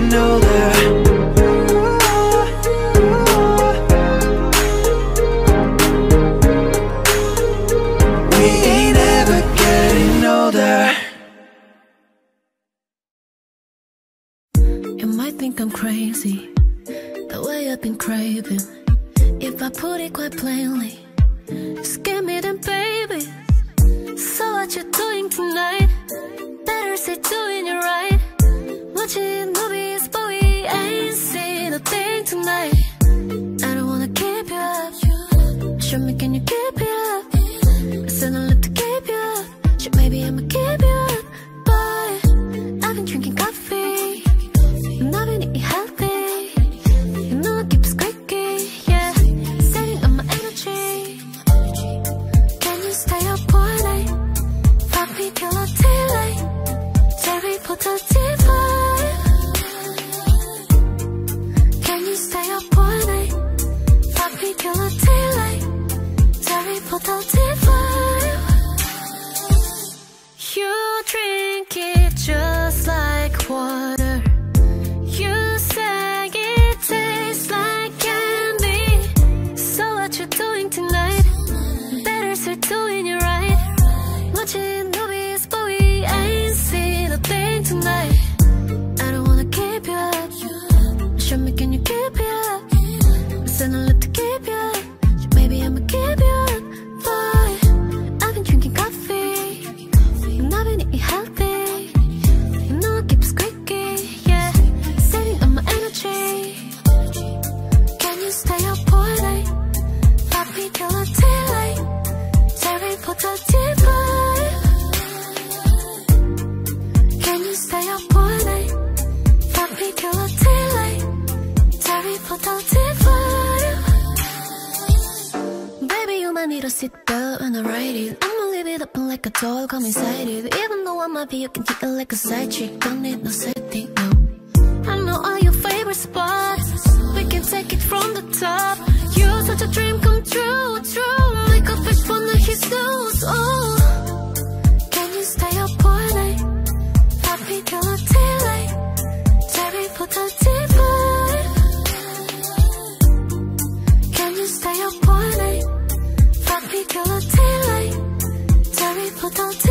Know that I'm crazy, the way I've been craving. If I put it quite plainly, scare me then baby. So what you doing tonight? Better say doing it right. Watching movies, boy, I ain't seen a thing tonight. I don't wanna keep you up. Show me, can you keep it up? I said I'll live to keep you up. Shit, maybe I'ma keep you up. Boy, I've been drinking coffee. You can take it like a side chick, don't need no setting, no. I know all your favorite spots, we can take it from the top. You're such a dream come true, true. Make a fish wonder his nose, oh. Can you stay up all night? Fuck me till the daylight. Terry put a divide. Can you stay up all night? Fuck me till the daylight. Terry put a divide.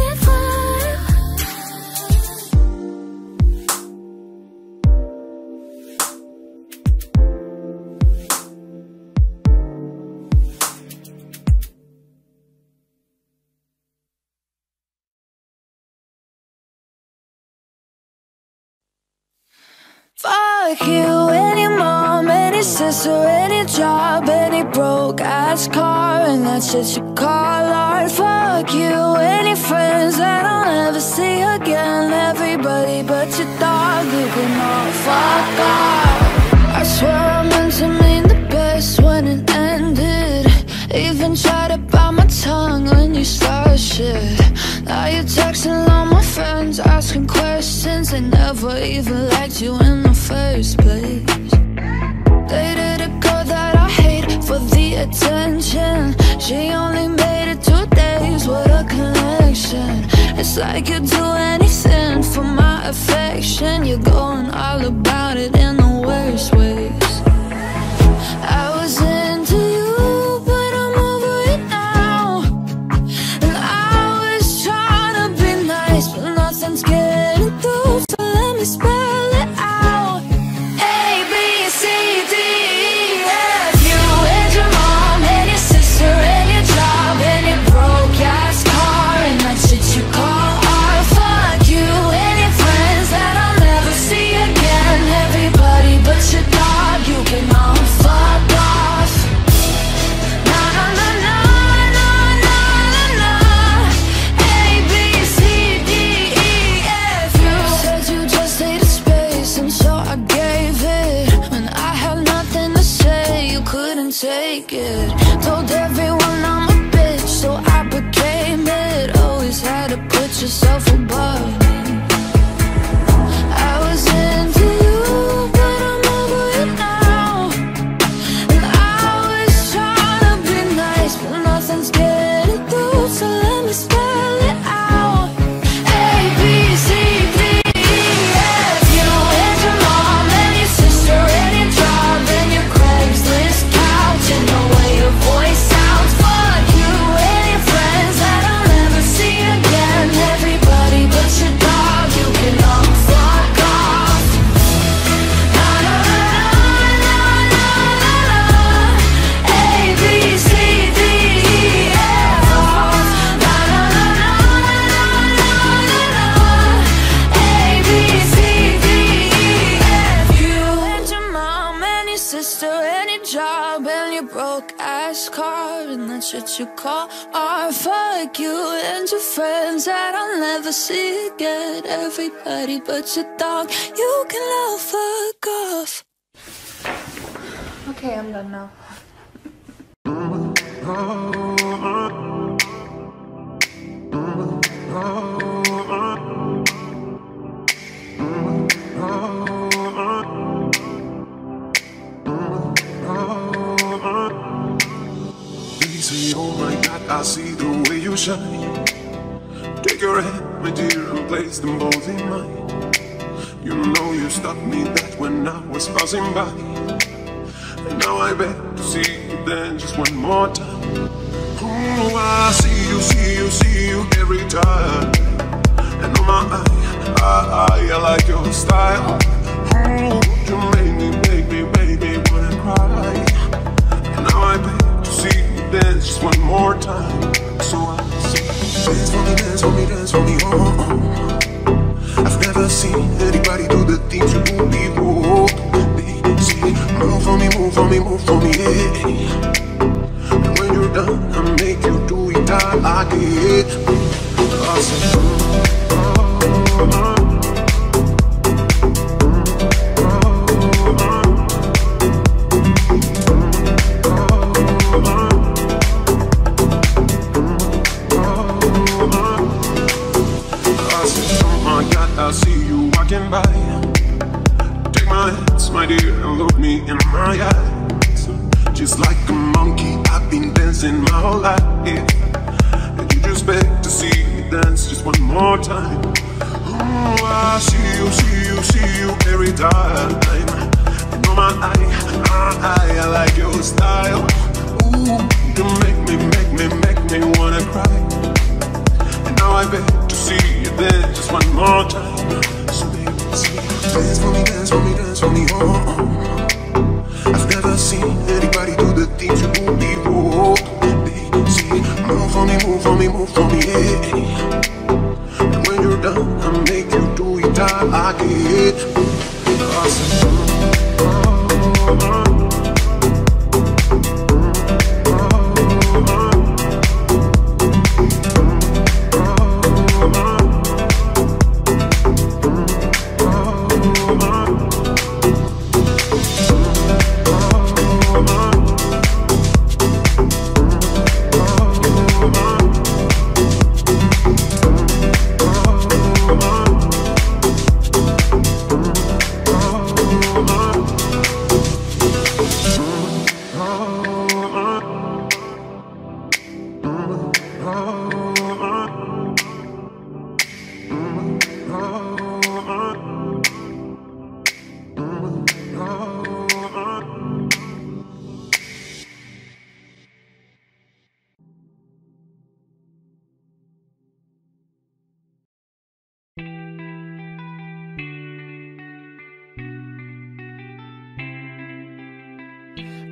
Fuck you, any mom, any sister, any job, any broke-ass car, and that's just your call art. Fuck you, any friends I don't ever see again, everybody but your dog, you can all fuck off. I swear I meant to mean the best when it ended. Even tried to bite my tongue when you started shit. Now you're texting all my friends, asking questions. They never even liked you in the first place. Dated a girl that I hate for the attention. She only made it two days, what a connection. It's like you'd do anything for my affection. You're going all about it in the worst ways. I was into you, spell it out. A, B, C, D, F. You and your mom and your sister and your job and your broke-ass car, and that shit you call art. Fuck you and your friends that I'll never see again, everybody but your dog. that you call are. Fuck you and your friends that I'll never see again. Everybody but your dog, you can all fuck off. Okay, I'm done now. See, oh my God, I see the way you shine. Take your hand, my dear, and place them both in mine. You know you stopped me that when I was passing by, and now I beg to see you then just one more time. Oh, I see you, see you, see you every time. And oh my, I, I, I like your style. Oh, you make me, make me, baby, wanna cry. And now I beg to see you dance just one more time. So I say, dance for me, dance for me, dance for me, oh, oh. I've never seen anybody do the things you do before. They say, move for me, move for me, move for me, yeah. And when you're done, I'll make you do it all again. I say, oh, oh, oh. I see you walking by. Take my hands, my dear, and look me in my eyes. Just like a monkey, I've been dancing my whole life, yeah. And you just beg to see me dance just one more time. Oh, I see you, see you, see you every time. And oh my, I, I, I like your style. Ooh, you make me, make me, make me wanna cry. And now I beg to see just one more time. So baby, dance for me, dance for me, dance for me, oh, oh. I've never seen anybody do the things you do before. They say, move for me, move for me, move for me, yeah. And when you're done, I'll make you do it all again. I said, oh, oh, oh, oh.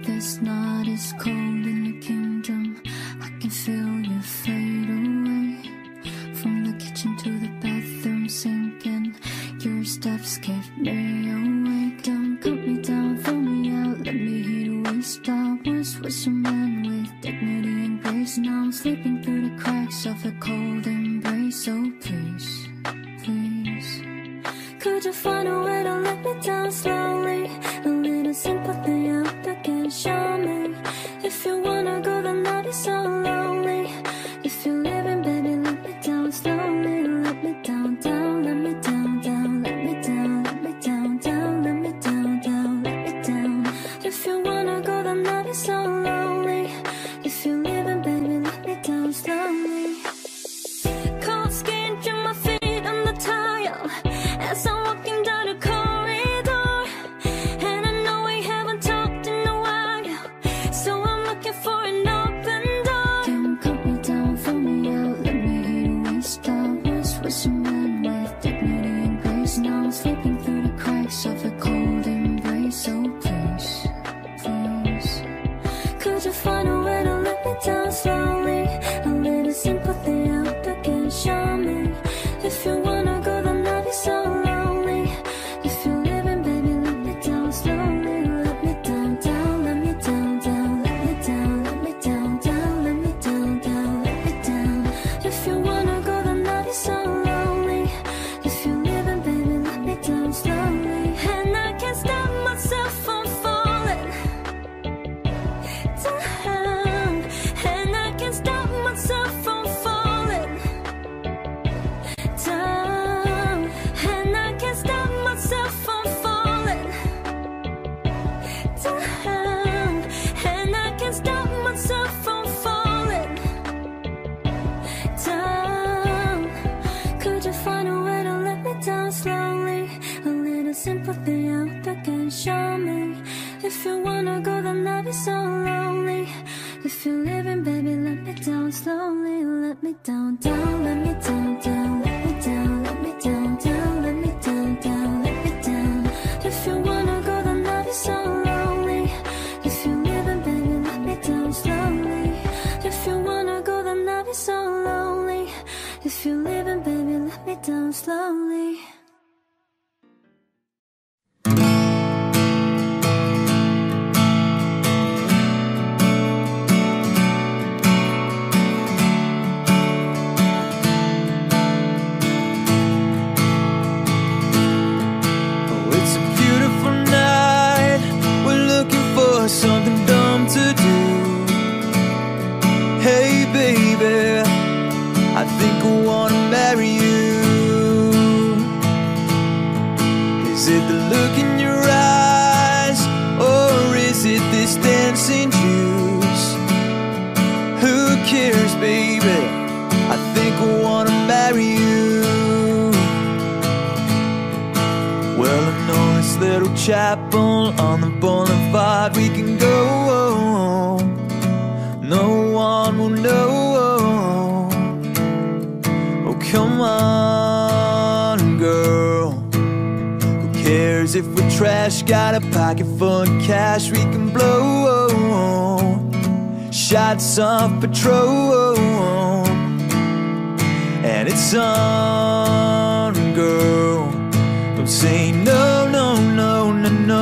This night is cold in your kingdom. I can feel you fade away. From the kitchen to the bathroom sinking, your steps keep me awake. Don't cut me down, throw me out, let me hit a waste. I was with a man with dignity and grace. Now I'm slipping through the cracks of a cold embrace. So oh, please, please, could you find a way to let me down slowly? A little sympathy out there. Show me if you wanna go, then I'll be so lonely. If you're living, baby, let me down slowly. Let me down, down, let me down, down, let me down, let me down, down, let me down, down, let me down. If you wanna go, then I'll be so lonely. If you're living, baby, let me down slowly. Cold skin to my feet on the tile as I'm walking down a cold. For an open door, can lonely, let me down, down, let me down, down, let me down, let me down, down, let me down, down, let me down. If you wanna go, then I'll be so lonely. If you never, baby, let me down slowly. If you wanna go, then I'll be so lonely. If you're leaving, baby, let me down slowly. Something dumb to do. Hey baby, I think I wanna marry you. Is it the look in your eyes, or is it this dancing juice? Who cares baby, I think I wanna marry you. Well I know this little chapel on the boulevard, we can go home. No one will know. Oh come on girl, who cares if we're trash? Got a pocket full of cash, we can blow shots of patrol. And it's on girl, don't say no, no, no, no, no.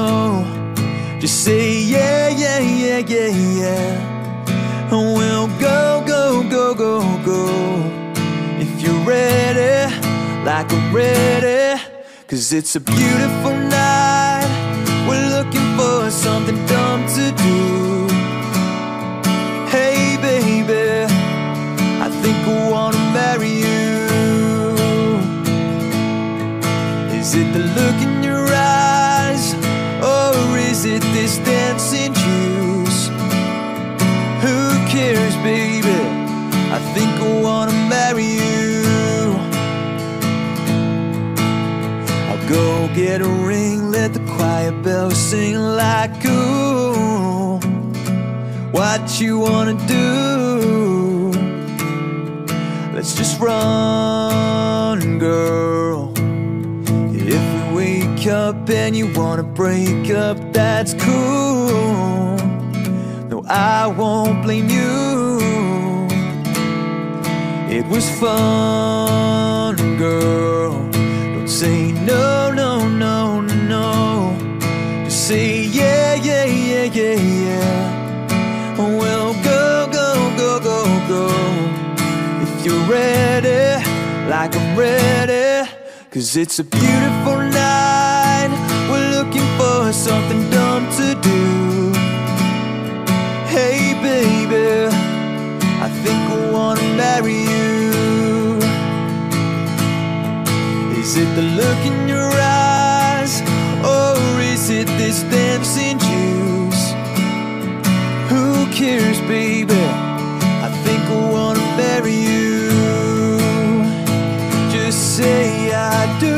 Just say yeah, yeah, yeah, yeah, yeah. And we'll go, go, go, go, go. If you're ready, like I'm ready. Cause it's a beautiful night, we're looking for something dumb to do. Hey baby, I think I wanna marry you. Is it the look in your eyes, or is it this dancing juice? Who cares, baby? I think I wanna marry you. I'll go get a ring, let the choir bell sing like ooh, what you wanna do? Let's just run, girl. Up and you wanna break up, that's cool. No, I won't blame you. It was fun, girl. Don't say no, no, no, no, no. Just say yeah, yeah, yeah, yeah, yeah. Well, go, go, go, go, go. If you're ready, like I'm ready. Cause it's a beautiful night, looking for something dumb to do. Hey baby, I think I wanna marry you. Is it the look in your eyes, or is it this dancing juice? Who cares baby, I think I wanna marry you. Just say I do.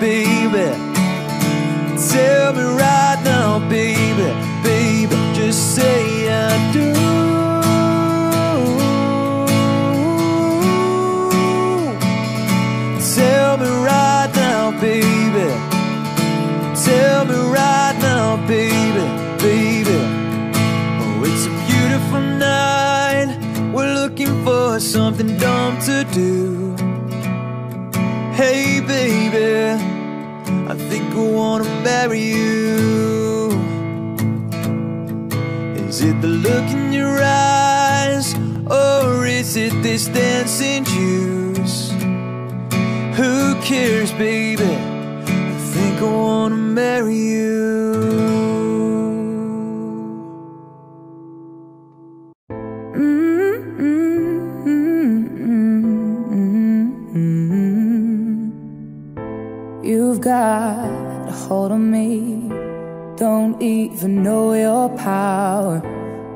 Baby, tell me right now, baby, baby, just say I do. Tell me right now, baby, tell me right now, baby, baby. Oh, it's a beautiful night, we're looking for something dumb to do. Hey baby, I think I wanna marry you. Is it the look in your eyes, or is it this dancing juice? Who cares baby, I think I wanna marry you. You've got a hold of me, don't even know your power.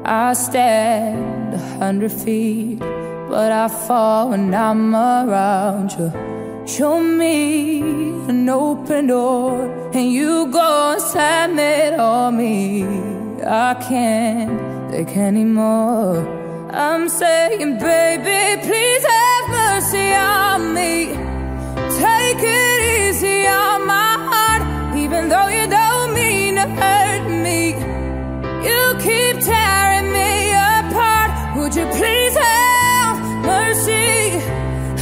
I stand a hundred feet, but I fall when I'm around you. Show me an open door, and you go and slam it on me. I can't take anymore. I'm saying, baby, please have mercy on me. Take it easy on my heart, even though you don't mean to hurt me. You keep tearing me apart. Would you please have mercy,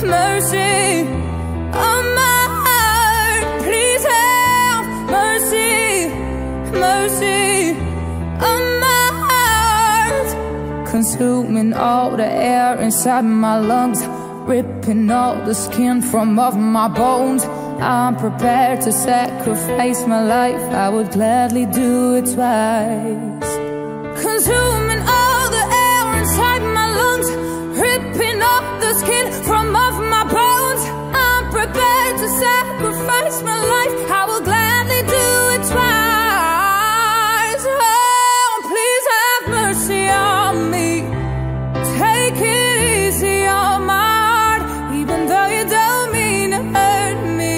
mercy on my heart? Please have mercy, mercy on my heart. Consuming all the air inside my lungs, ripping all the skin from off my bones. I'm prepared to sacrifice my life. I would gladly do it twice. Consuming all the air inside my lungs, ripping off the skin from off my bones. I'm prepared to sacrifice my life. I will gladly do it twice. Oh, please have mercy on me. Take it easy on my heart, even though you don't mean to hurt me.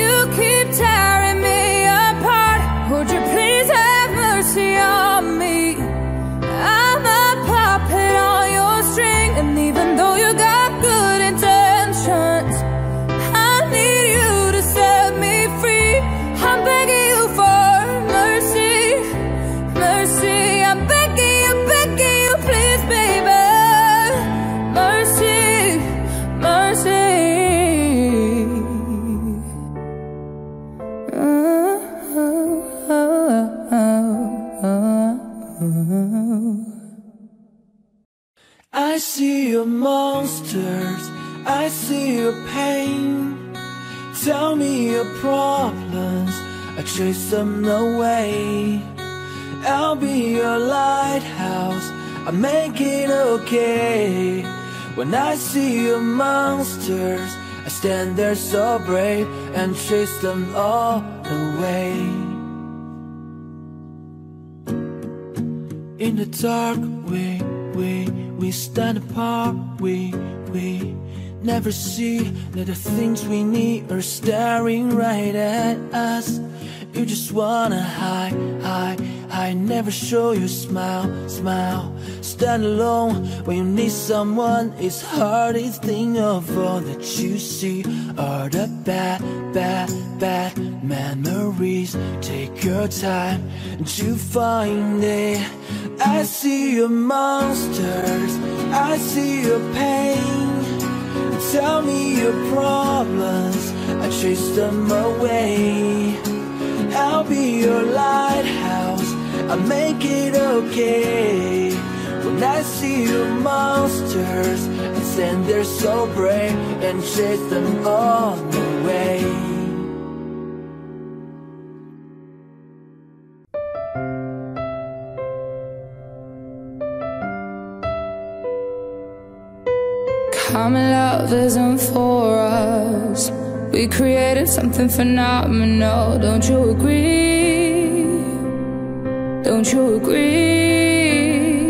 You keep tearing me apart. Would you please have mercy on me? I'm a puppet on your string, and even though you got good intentions, I need you to set me free. I'm begging you for mercy, mercy. I'm begging you, begging you, please, baby. Mercy, mercy. I see your monsters, I see your pain. Tell me your problems, I chase them away. I'll be your lighthouse, I make it okay. When I see your monsters, I stand there so brave and chase them all away. In the dark, we, we, we stand apart. We, we never see that the things we need are staring right at us. You just wanna hide, hide, hide, never show your smile, smile. Stand alone when you need someone. It's hard to think of all that you see are the bad, bad, bad memories. Take your time to find it. I see your monsters, I see your pain. Tell me your problems, I chase them away. I'll be your lighthouse, I'll make it okay. When I see your monsters, I stand there so brave and chase them all away. Common love isn't for us. We created something phenomenal, don't you agree? Don't you agree?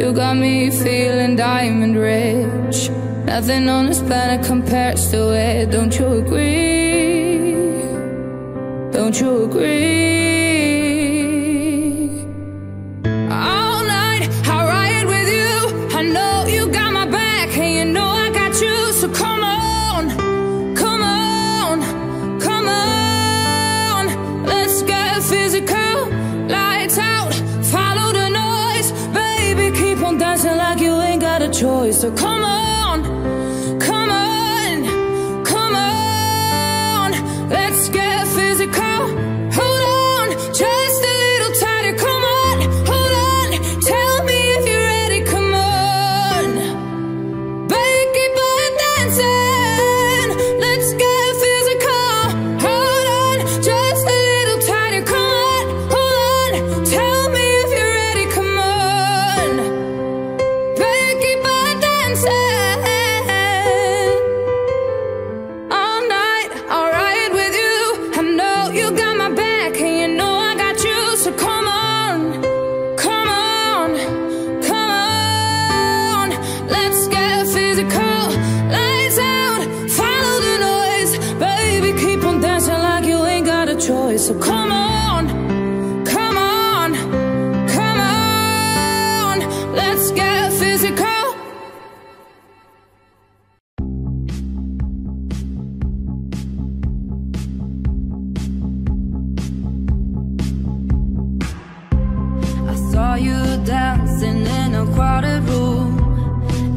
You got me feeling diamond rich. Nothing on this planet compares to it, don't you agree? Don't you agree? Choice, so come on, come on, come on. Let's get physical. Hold on, just a little tighter. Come on, hold on. Tell me if you're ready. Come on, baby, keep on dancing. Let's get physical. Hold on, just a little tighter. Come on, hold on. Tell me if you're ready. Come on. Say boy. So come on, come on, come on. Let's get physical. I saw you dancing in a crowded room.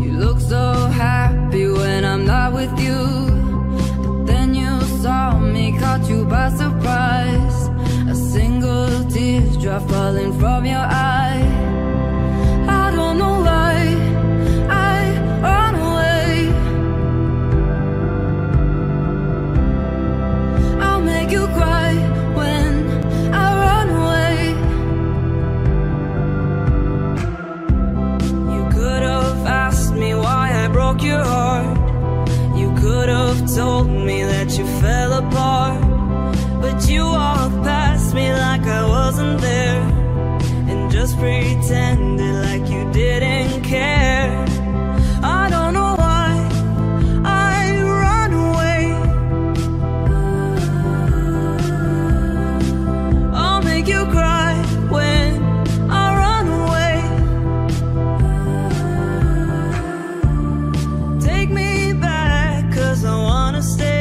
You look so happy when I'm not with you. But then you saw me, caught you by surprise. A single teardrop falling from your eye. I don't know why I run away. I'll make you cry when I run away. You could have asked me why I broke your heart. You could have told me that you fell apart. But you walked past me like I wasn't there, and just pretended like you didn't care. I don't know why I run away. I'll make you cry when I run away. Take me back, cause I wanna stay.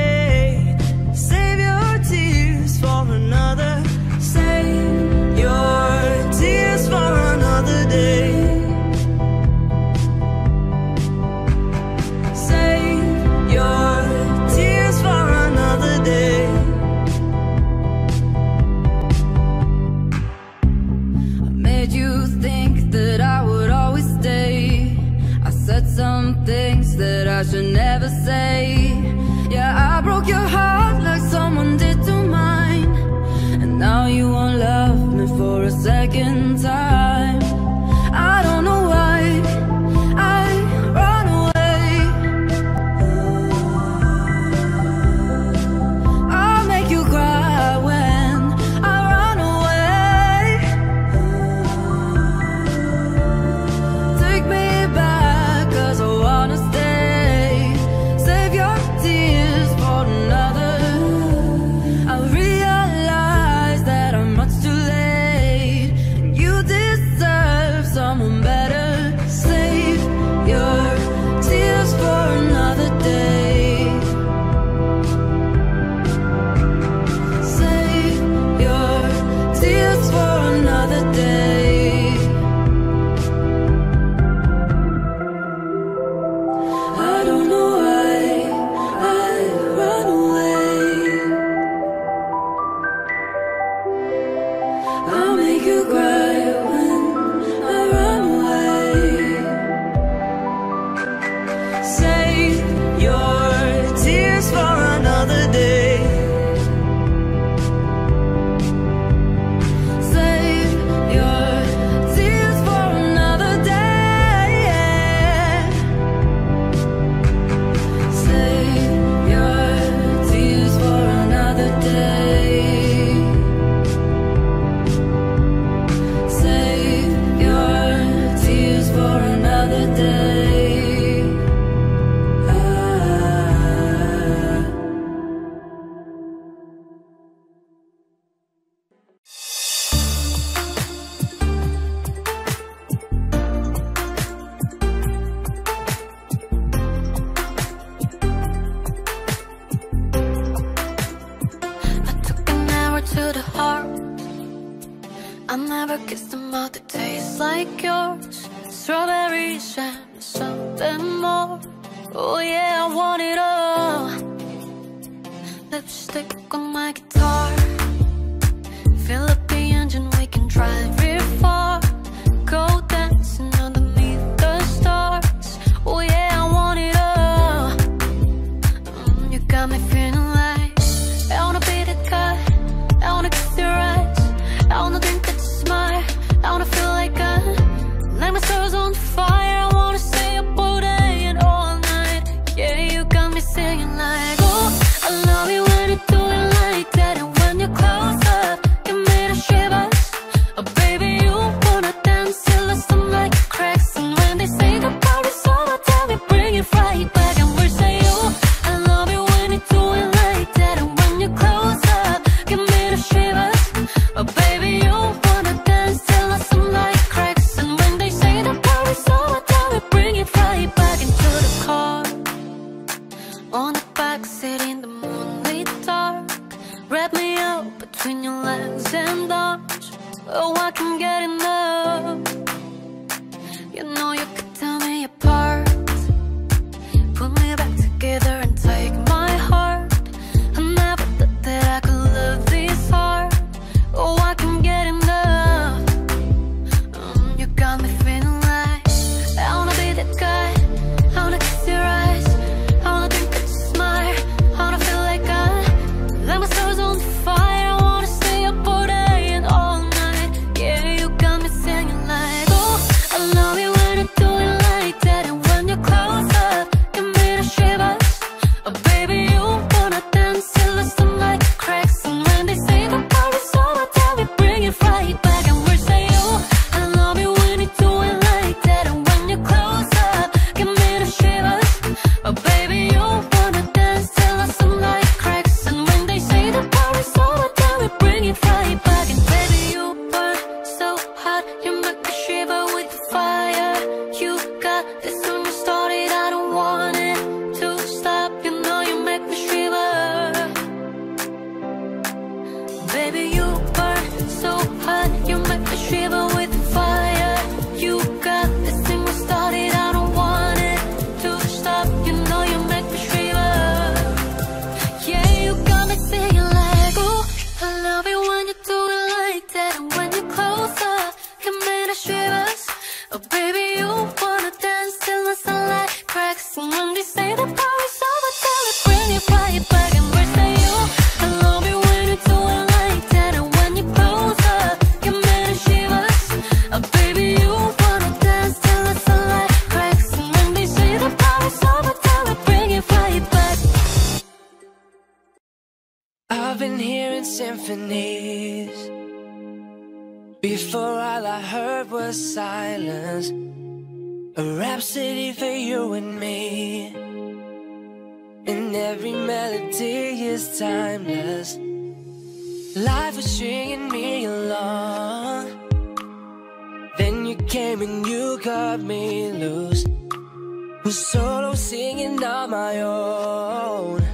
Some things that I should never say. Yeah, I broke your heart like someone did to mine. And now you won't love me for a second time. I don't know why I run away. I'll make you cry when I run away. Take me back. Singing like, oh, I love you when you do it like that. And when you lines and arms. Oh, I can get enough. You know you could tear me apart, pull me back together and take my heart. I never thought that I could love this hard. Oh, I can get enough. Mm, you got me feeling right. I wanna be that guy, I wanna kiss your eyes, I wanna think that you smile, I wanna feel like I let my stars on fire. Symphonies. Before all I heard was silence, a rhapsody for you and me. And every melody is timeless. Life was stringing me along, then you came and you cut me loose. Was solo singing on my own.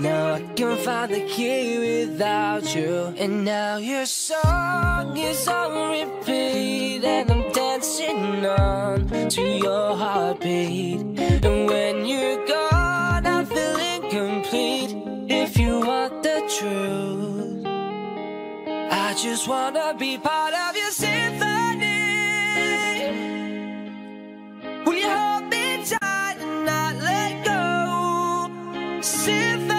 Now I can find the key without you. And now your song is on repeat, and I'm dancing on to your heartbeat. And when you're gone, I feel incomplete. If you want the truth, I just wanna be part of your symphony. We hold me tight and not let go. Symphony.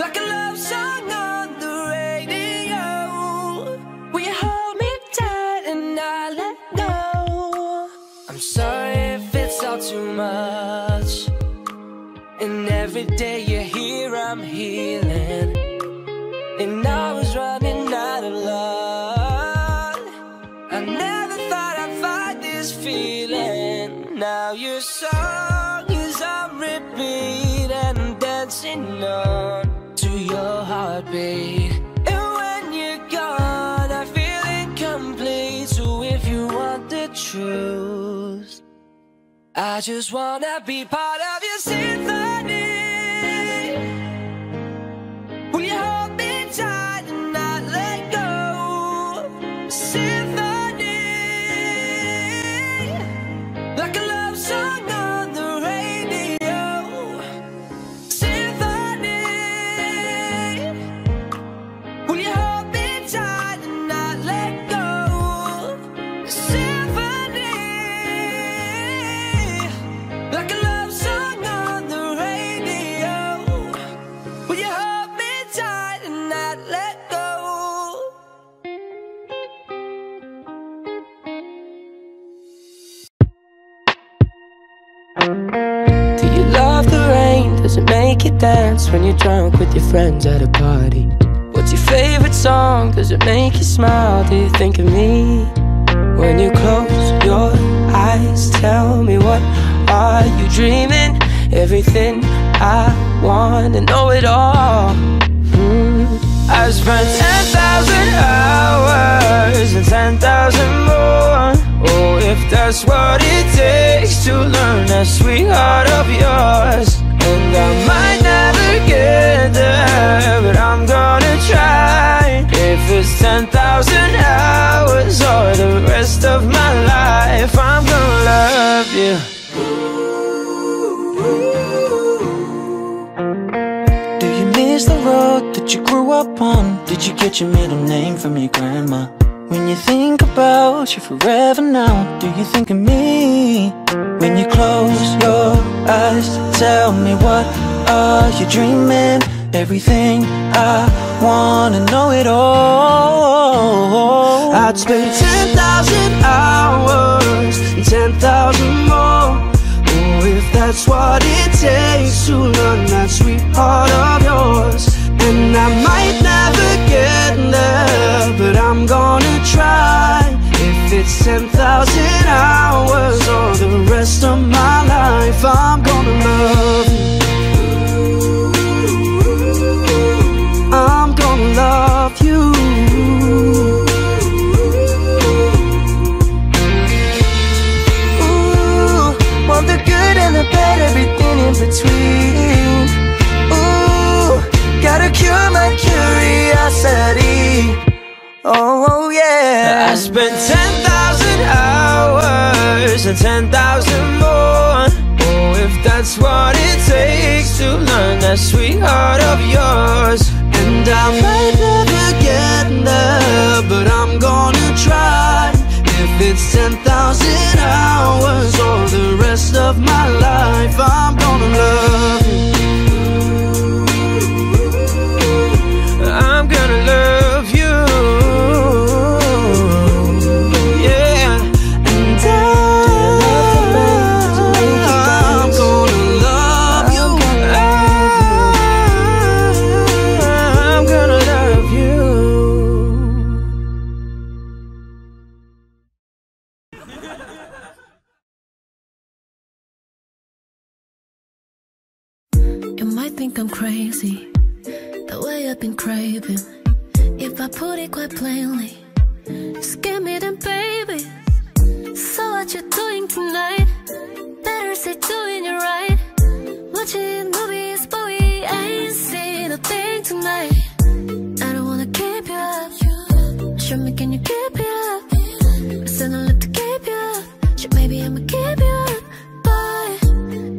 Like a love song on the radio, will you hold me tight and not let go? I'm sorry if it's all too much, and every day you're here I'm healing. And I was running out of love, I never thought I'd find this feeling. Now your song is on repeat, and I'm dancing on your heartbeat. And when you're gone, I feel incomplete. So if you want the truth, I just wanna be part of your symphony. Will you hold me tight and not let go? Symphony. Like a love song on the dance when you're drunk with your friends at a party. What's your favorite song? Does it make you smile? Do you think of me? When you close your eyes, tell me what are you dreaming? Everything I want to know it all. Mm. I've spent ten thousand hours and ten thousand more. Oh, if that's what it takes to learn that sweetheart of yours. And I might never get there, her, but I'm gonna try. If it's ten thousand hours or the rest of my life, I'm gonna love you. Do you miss the road that you grew up on? Did you get your middle name from your grandma? When you think about you forever now, do you think of me? When you close your eyes, tell me what are you dreaming? Everything I wanna know it all. I'd spend ten thousand hours and ten thousand more. Oh, if that's what it takes to learn that sweet part of yours. And I might never get there, but I'm gonna try. If it's ten thousand hours or the rest of my life, I'm gonna love you. I'm gonna love you. Ooh, want the good and the bad, everything in between. Gotta cure my curiosity. Oh yeah, I spent ten thousand hours and ten thousand more. Oh, if that's what it takes to learn that sweetheart of yours. And I might never get there, but I'm gonna try. If it's ten thousand hours or the rest of my life, I'm gonna love you. I'm gonna love you, yeah. And I, I'm gonna love you. I, I'm gonna love you. You might think I'm crazy, the way I've been craving. If I put it quite plainly, scare me then baby. So what you doing tonight? Better say doing it right. Watching movies, boy, I ain't seen a thing tonight. I don't wanna keep you up. Show me, can you keep it up? I said I love to keep you up. Should maybe I'ma keep you up. But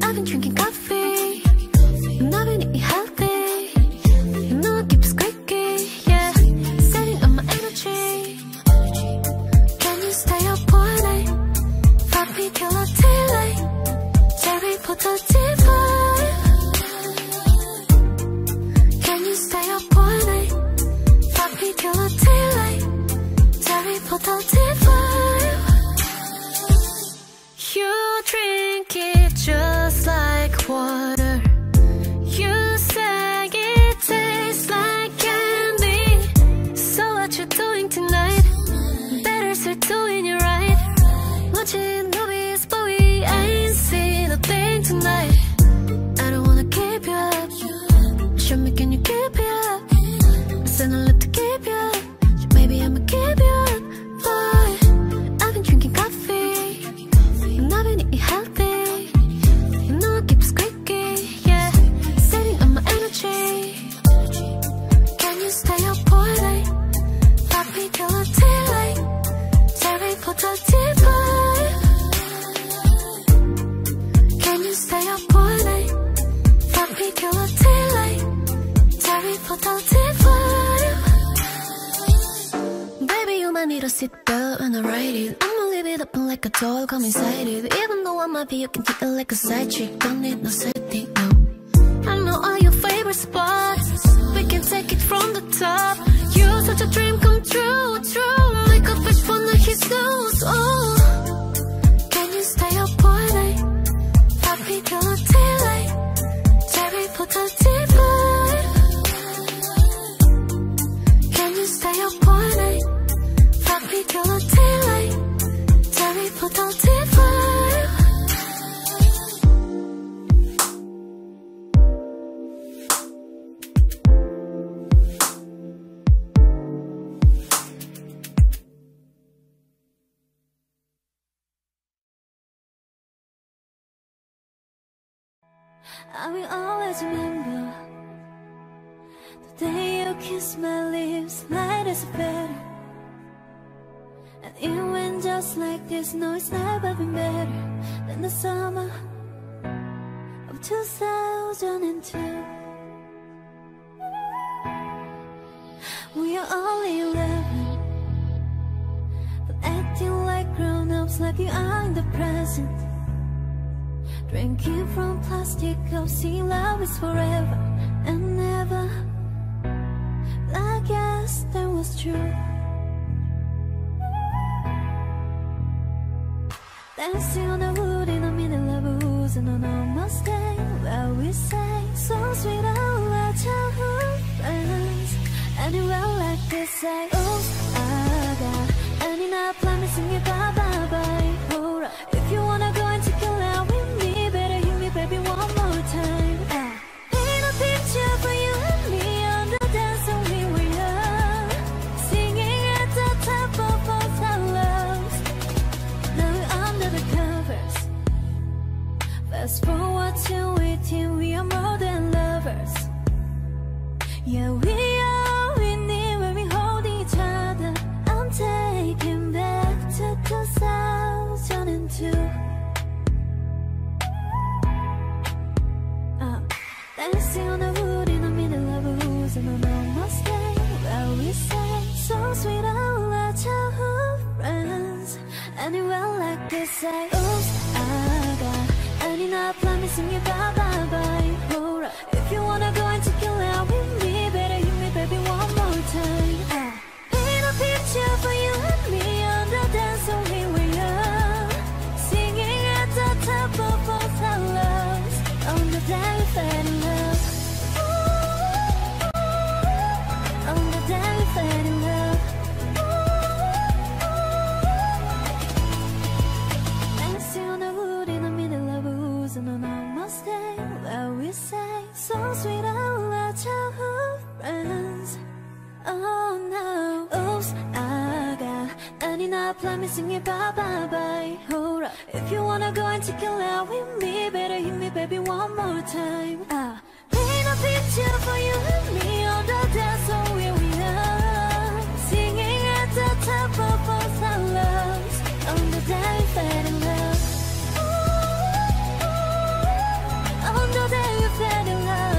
I've been drinking coffee and I've been eating healthy. Can you stay up all night? Fuck me till the daylight. Sorry for the divine. You drink it just like water. You say it tastes like candy. So what you doing tonight? Better start doing it right. Watching movies, boy, I ain't seen a thing tonight. I don't wanna keep you up. Show me, can you keep you up? I said I love to keep you up. So maybe I'ma keep you up. Boy, I've been drinking coffee and I've been eating healthy. You know I keep squeaky, yeah. Saving up my energy. Can you stay up all night? Fuck me till the daylight. Sorry for the divine. Can you stay up all night? Fuck me till the daylight. Sorry for the divine. Baby, you might need a seatbelt and a righty. I'ma leave it open like a door, come inside it. Even though I might be, you can take it like a side chick. Don't need no setting, no. I know all your favorite spots. We can take it from the top. You're such a dream come true, true. Like a fish from the his nose, oh. Can you stay up all night? Till the daylight, sorry for the divine. Can you stay up all night? Fuck me till the daylight, sorry for the divine. I will always remember kiss my lips, light as a feather. And it went just like this, no it's never been better than the summer of two thousand two. We are only eleven, but acting like grown-ups, like you are in the present. Drinking from plastic cups, seeing love is forever and never. But I guess that was true. Dancing on the hood in the middle of a woods, and on our Mustang, where we sang so sweet all our childhood friends. Anywhere like this, like oh, I got any night plan missing you, bye bye bye. Hold if you wanna go and take a laugh with me, better hear me, baby, one more time. Uh. Paint a picture for you and me on the dance and we were young, singing at the top of both our lungs. Now we're under the covers. Fast forward to waiting, we are more than lovers. Yeah, we are. Taking back to two thousand two. uh, Dancing on the wood in the middle of a woods, and on our Mustang, where we sang so sweet all our childhood friends. Anywhere like this, like oops, I got any night plan missing you, bye bye bye. Alright, if you wanna go and take a laugh with me, better hit me, baby, one more time. uh, Picture for you and me on the dance and we were young, singing at the top of both our lungs. On the day we fell in love, on the day we fell in love. Dancing on the hood in the middle of a woods, and on our Mustang, where we sang so sweet all our childhood friends. Oh no, oops, I got any night plan missing you, bye bye bye. Alright, if you wanna go and take a laugh with me, better hit me, baby, one more time. Ah, paint a picture for you and me on the dance floor where we are, singing at the top of both our lungs. On the day we fell in love, on the day we fell in love.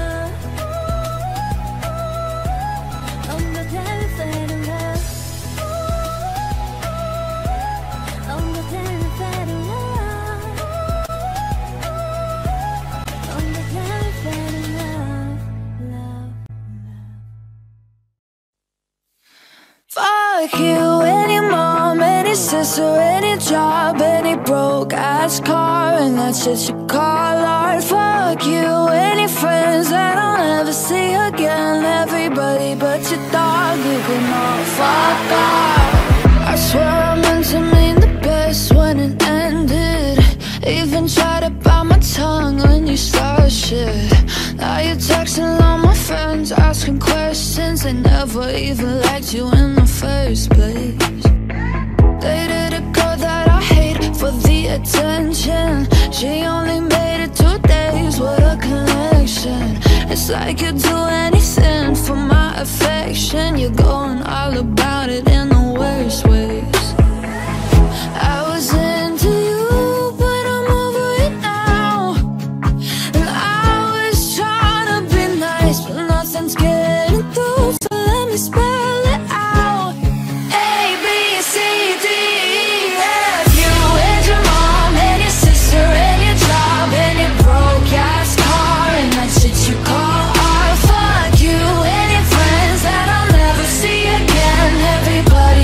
Fuck you, any mom, any sister, any job, any broke ass car, and that's shit you call art. Fuck you, any friends that I'll never see again, everybody but your dog, you can all fuck off. I swear I meant to mean the best when it ended. Even tried to bite my tongue when you started shit. Now you're texting all my friends, asking questions. They never even liked you in the first place. Dated a girl that I hate for the attention. She only made it two days, what a connection. It's like you'd do anything for my affection. You're going all about it in the worst ways. I was into you, getting through, so let me spell it out. A, B, C, D, E, F. You and your mom, and your sister, and your job, and your broke ass car, and that shit you call art. Fuck you, and your friends that I'll never see again, everybody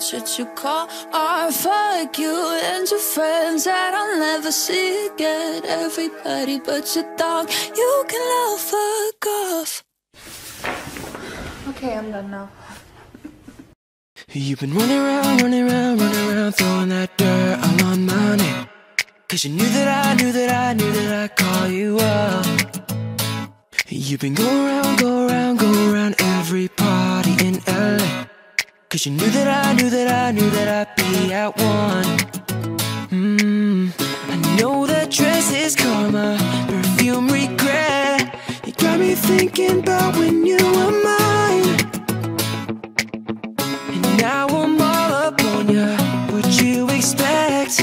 silence that you call art. Fuck you and your friends that I'll never see again. Everybody but your dog, you can all fuck off. Okay, I'm done now. You've been running around, running around, running around, throwing that dirt all on my name. Cause you knew that I, knew that I, knew that I'd call you up. You've been going around, go around, go around every party in L A. Cause you knew that I, knew that I, knew that I'd be at one. Mmm, I know that dress is karma, perfume regret. You got me thinking about when you were mine. And now I'm all up on ya, what you expect.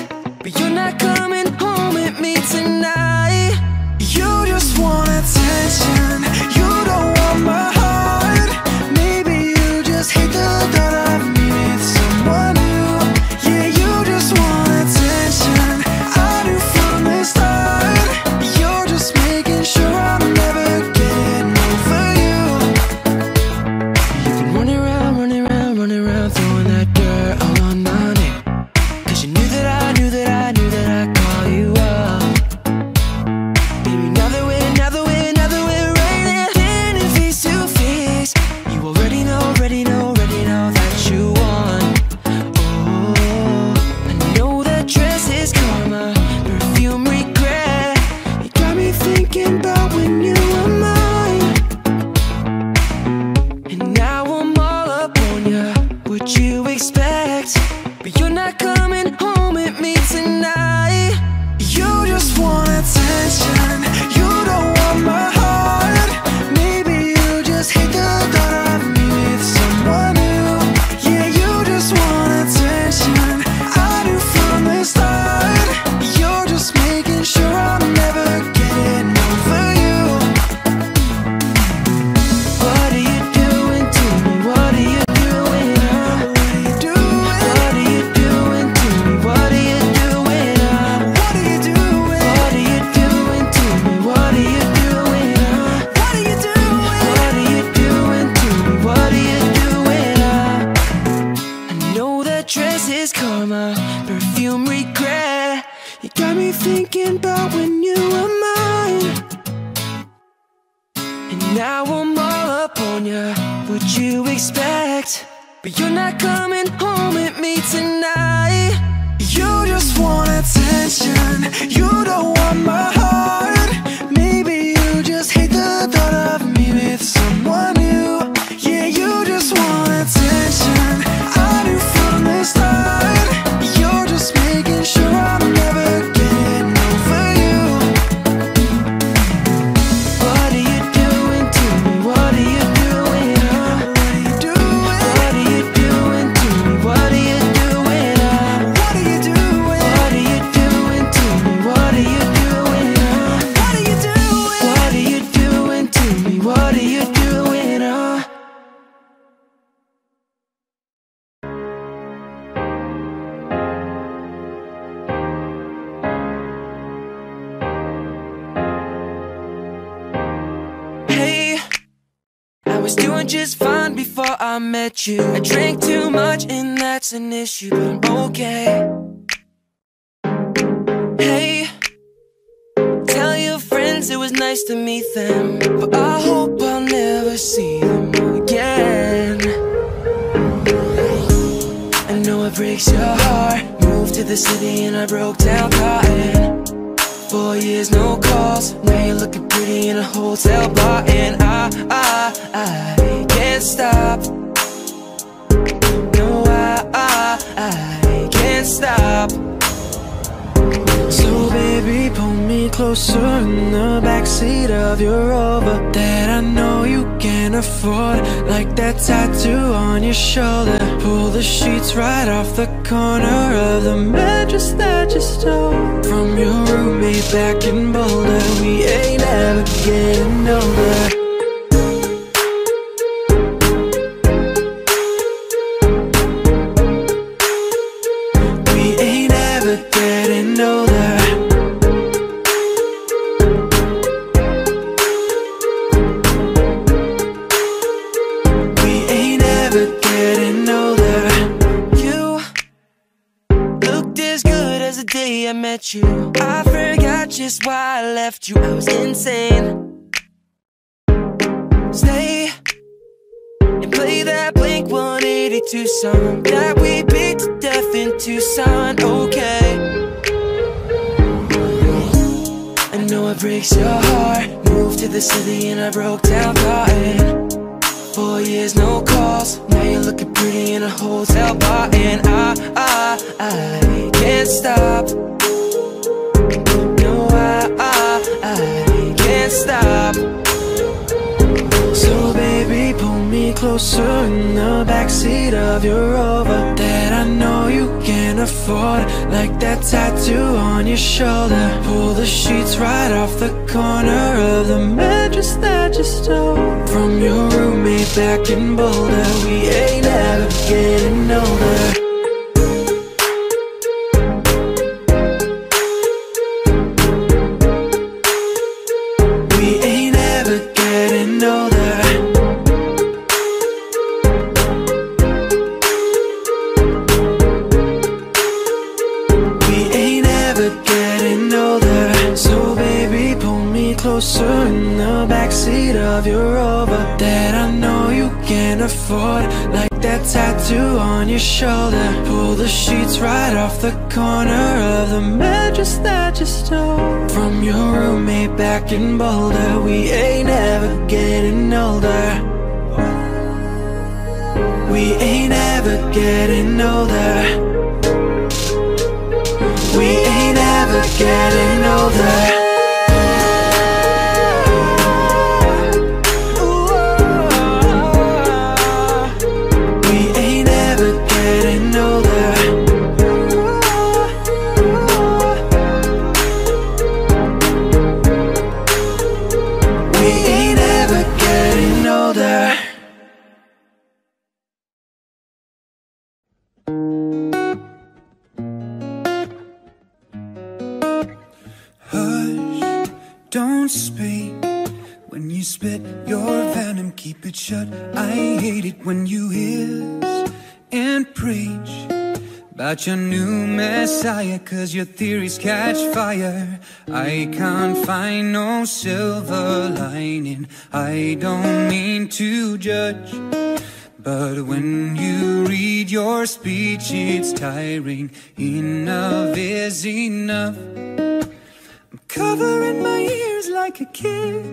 But you're not coming home with me tonight. You just want attention, you don't want my heart. Maybe you just hate the thought I've needed someone new. Yeah, you just want attention, I knew from the start. You're just making sure I'm never getting over you. You've been running around, running around, running around, throwing that dirt all on my name. Cause you knew that I, knew that I you. I drink too much and that's an issue, but I'm okay. Hey, tell your friends it was nice to meet them, but I hope I'll never see them again. I know it breaks your heart. Moved to the city and I broke down crying. Four years, no calls. Now you're looking pretty in a hotel bar. And I, I, I can't stop. I can't stop. So baby, pull me closer in the backseat of your Rover that I know you can afford, like that tattoo on your shoulder. Pull the sheets right off the corner of the mattress that you stole from your roommate back in Boulder. We ain't ever getting over. Getting older, you met you. I forgot just why I left you. I was insane. Stay and play that Blink one eighty-two song that we beat to death in Tucson. Okay, I know it breaks your heart. Moved to the city and I broke down crying. Four years, no calls. Now you're looking pretty in a hotel bar. And I, I, I can't stop. No, I, I, I can't stop. So baby, pull me closer in the backseat of your Rover that I know you can't afford. Like that tattoo on your shoulder. Pull the sheets right off the corner of the mattress that you stole from your roommate back in Boulder. We ain't ever getting older. In the backseat of your Rover that I know you can't afford. Like that tattoo on your shoulder. Pull the sheets right off the corner of the mattress that you stole from your roommate back in Boulder. We ain't ever getting older. We ain't ever getting older. We ain't ever getting older. Shut. I hate it when you hiss and preach about your new messiah, cause your theories catch fire. I can't find no silver lining. I don't mean to judge, but when you read your speech it's tiring. Enough is enough. I'm covering my ears like a kid.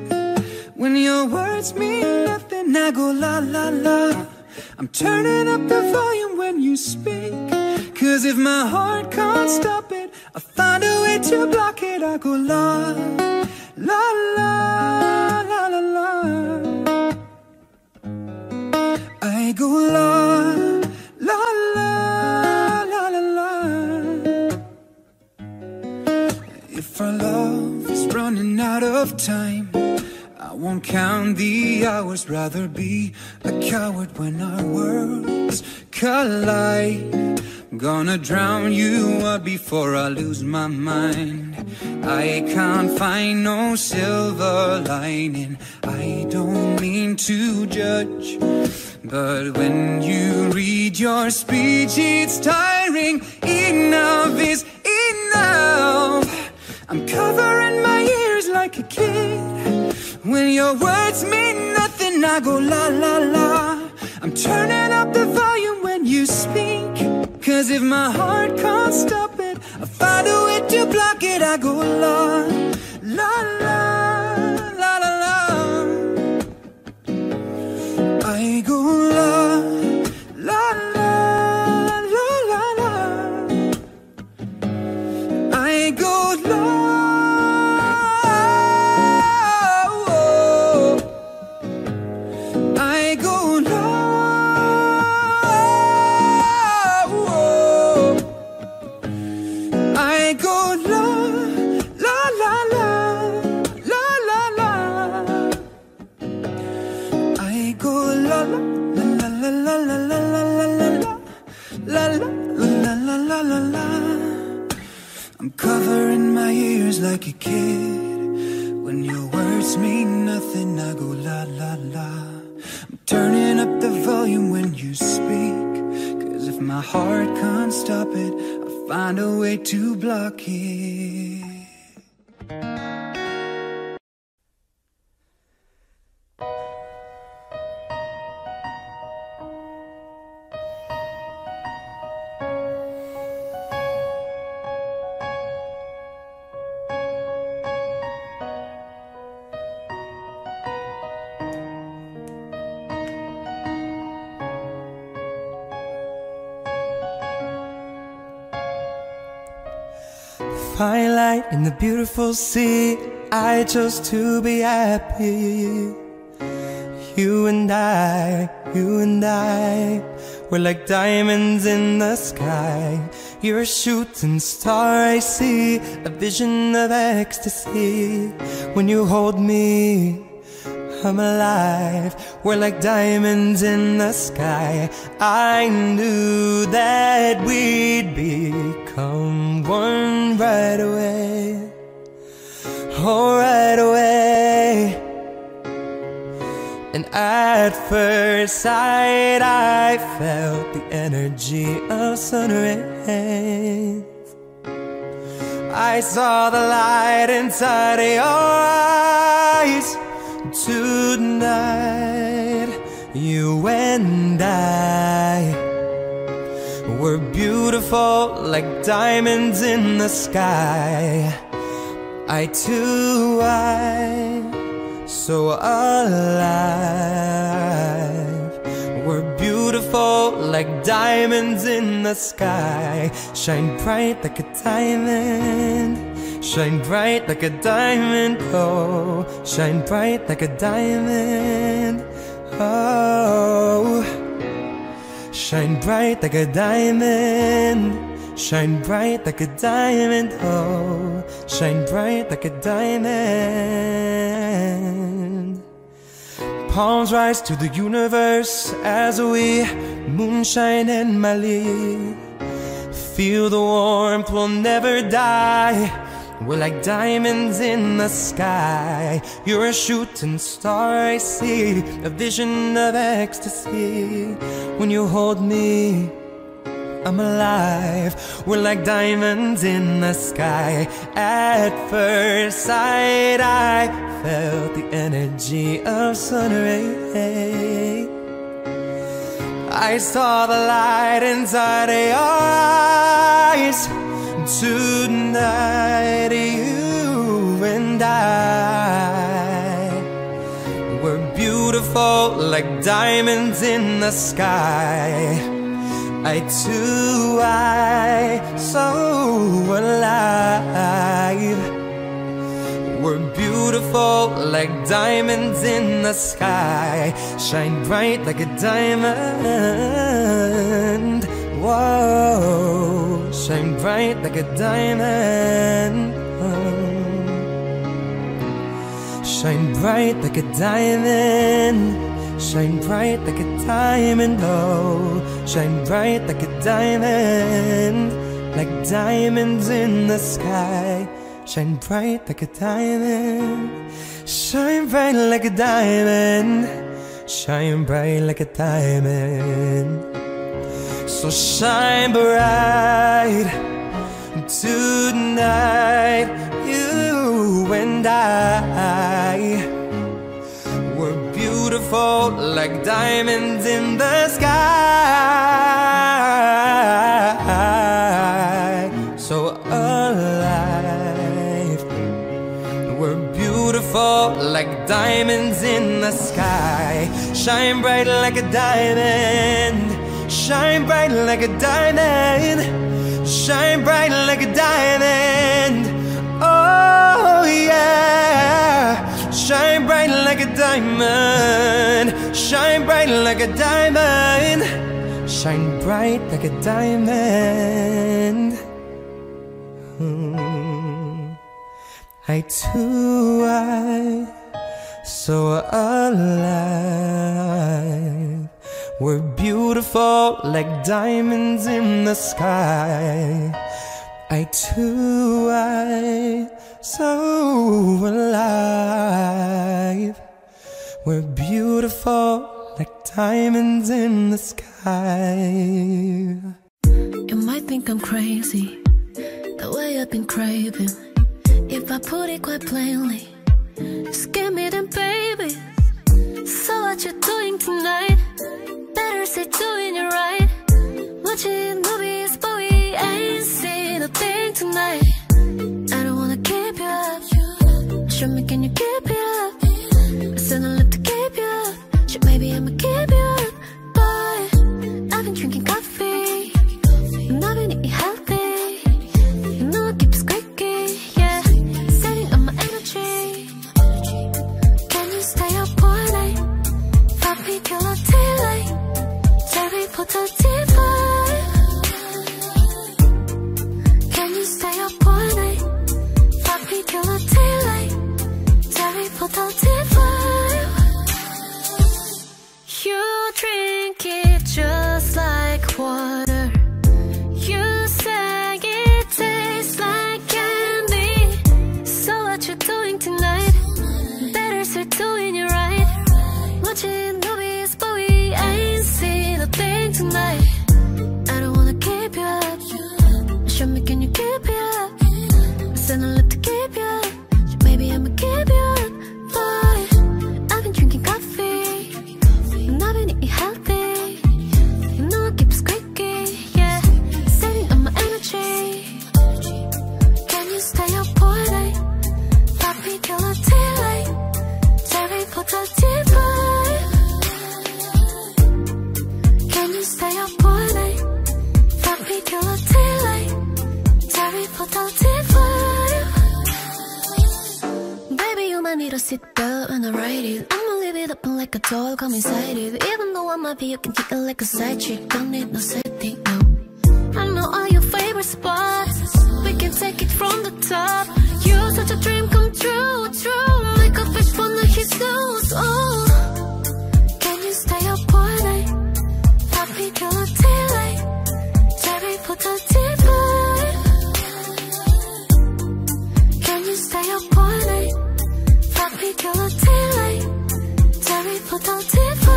When your words mean nothing, I go la la la. I'm turning up the volume when you speak, cause if my heart can't stop it, I'll find a way to block it. I go la la la la la la. I go la la la la la la. If our love is running out of time, I won't count the hours, rather be a coward when our worlds collide. I'm gonna drown you out before I lose my mind. I can't find no silver lining. I don't mean to judge, but when you read your speech it's tiring. Enough is enough. I'm covering my ears like a kid. When your words mean nothing, I go la la la. I'm turning up the volume when you speak, cause if my heart can't stop it, I'll find a way to block it. I go la la la la la la. I go la la la la la la. I go la. Covering my ears like a kid. When your words mean nothing, I go la la la. I'm turning up the volume when you speak, cause if my heart can't stop it, I'll find a way to block it. Fine light in the beautiful sea, I chose to be happy. You and I, you and I, we're like diamonds in the sky. You're a shooting star, I see a vision of ecstasy. When you hold me, I'm alive. We're like diamonds in the sky. I knew that we'd become one right away. Oh, right away. And at first sight I felt the energy of sun rays. I saw the light inside your eyes. Tonight, you and I, we're beautiful like diamonds in the sky. Eye to eye, so alive. We're beautiful like diamonds in the sky. Shine bright like a diamond. Shine bright like a diamond, oh, shine bright like a diamond, oh. Shine bright like a diamond, shine bright like a diamond, oh, shine bright like a diamond. Palms rise to the universe as we moonshine and Mali. Feel the warmth, we'll never die. We're like diamonds in the sky. You're a shooting star, I see a vision of ecstasy. When you hold me, I'm alive. We're like diamonds in the sky. At first sight I felt the energy of sun rays. I saw the light inside your eyes. Tonight, you and I, we're beautiful like diamonds in the sky. Eye to eye, so alive. We're beautiful like diamonds in the sky. Shine bright like a diamond. Whoa. Shine bright like a diamond, oh. Shine bright like a diamond. Shine bright like a diamond, oh. Shine bright like a diamond. Like diamonds in the sky. Shine bright like a diamond. Shine bright like a diamond. Shine bright like a diamond. So shine bright tonight, you and I, we're beautiful like diamonds in the sky. So alive, we're beautiful like diamonds in the sky. Shine bright like a diamond. Shine bright like a diamond. Shine bright like a diamond. Oh yeah. Shine bright like a diamond. Shine bright like a diamond. Shine bright like a diamond. Hmm. Eye to eye, so alive. We're beautiful like diamonds in the sky. Eye to eye, so alive. We're beautiful like diamonds in the sky. You might think I'm crazy, the way I've been craving. If I put it quite plainly, just give me them, baby. So what you doing tonight? Better say doing it right. Watching movies, but we ain't seen a thing tonight. I don't wanna keep you up. Show me, can you keep it up? I said I love to keep you up. Shit, maybe I'ma keep you up. But I've been drinking coffee and I've been eating healthy. You know I keep squeaky, yeah. Setting up my energy. Can you stay up all night? Fuck me till the daylight. Jerry Potter T five. Can you stay up all night? Fuck me till the daylight. Jerry Potter T five. You drink it just like water. You say it tastes like candy. So what you doing tonight? Better start doing it right. Watching movies, but we ain't seen a thing tonight. I don't wanna keep you up. Show me, can you keep you up? I said I love to keep you up. So maybe I'ma keep you up. Boy, I've been drinking coffee and I've been eating healthy. You know I keep squeaky, yeah. Saving up my energy. Can you stay up all night? Fuck me till the daylight. Jerry Potter T five. Can you stay up all night? Fuck me till the daylight. Sorry for the T five. Baby, you might need to sit down and write it. I'ma leave it open like a doll, come inside it. Even though I might be, you can take it like a side chick. Don't need no setting, no. I know all your favorite spots. We can take it from the top. You're such a dream come true, true. Make a fish fun of his nose, oh. Can you stay up all night? Fuck me till the daylight. Jerry Potter T five. Can you stay up all night? Fuck me till the daylight. Jerry Potter T five.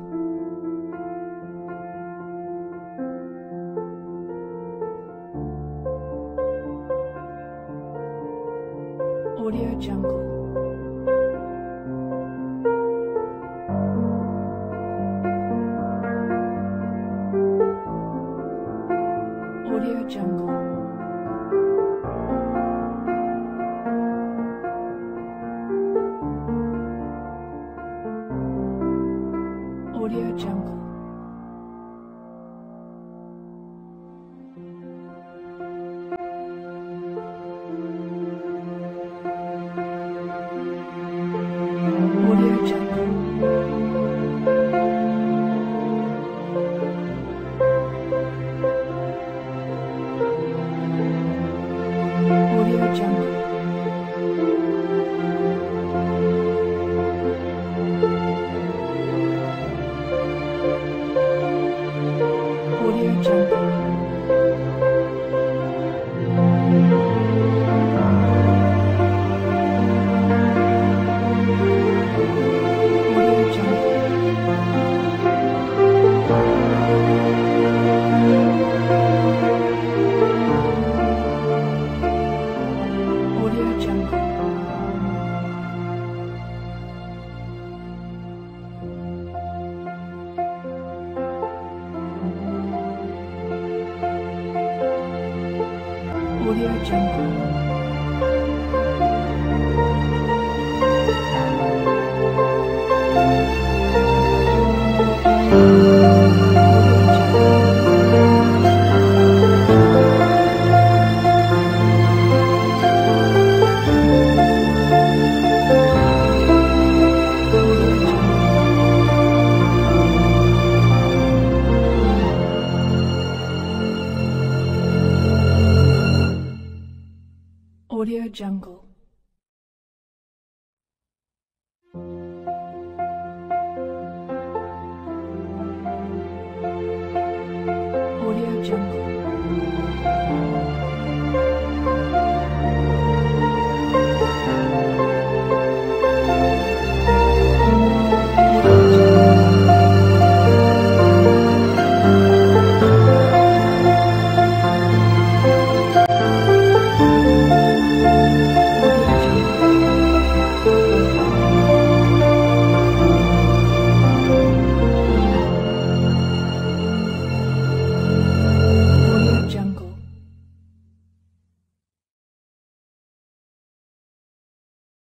Audio Jungle. Audio Jungle. Audio Jungle. Thank you. jungle. Audio jungle.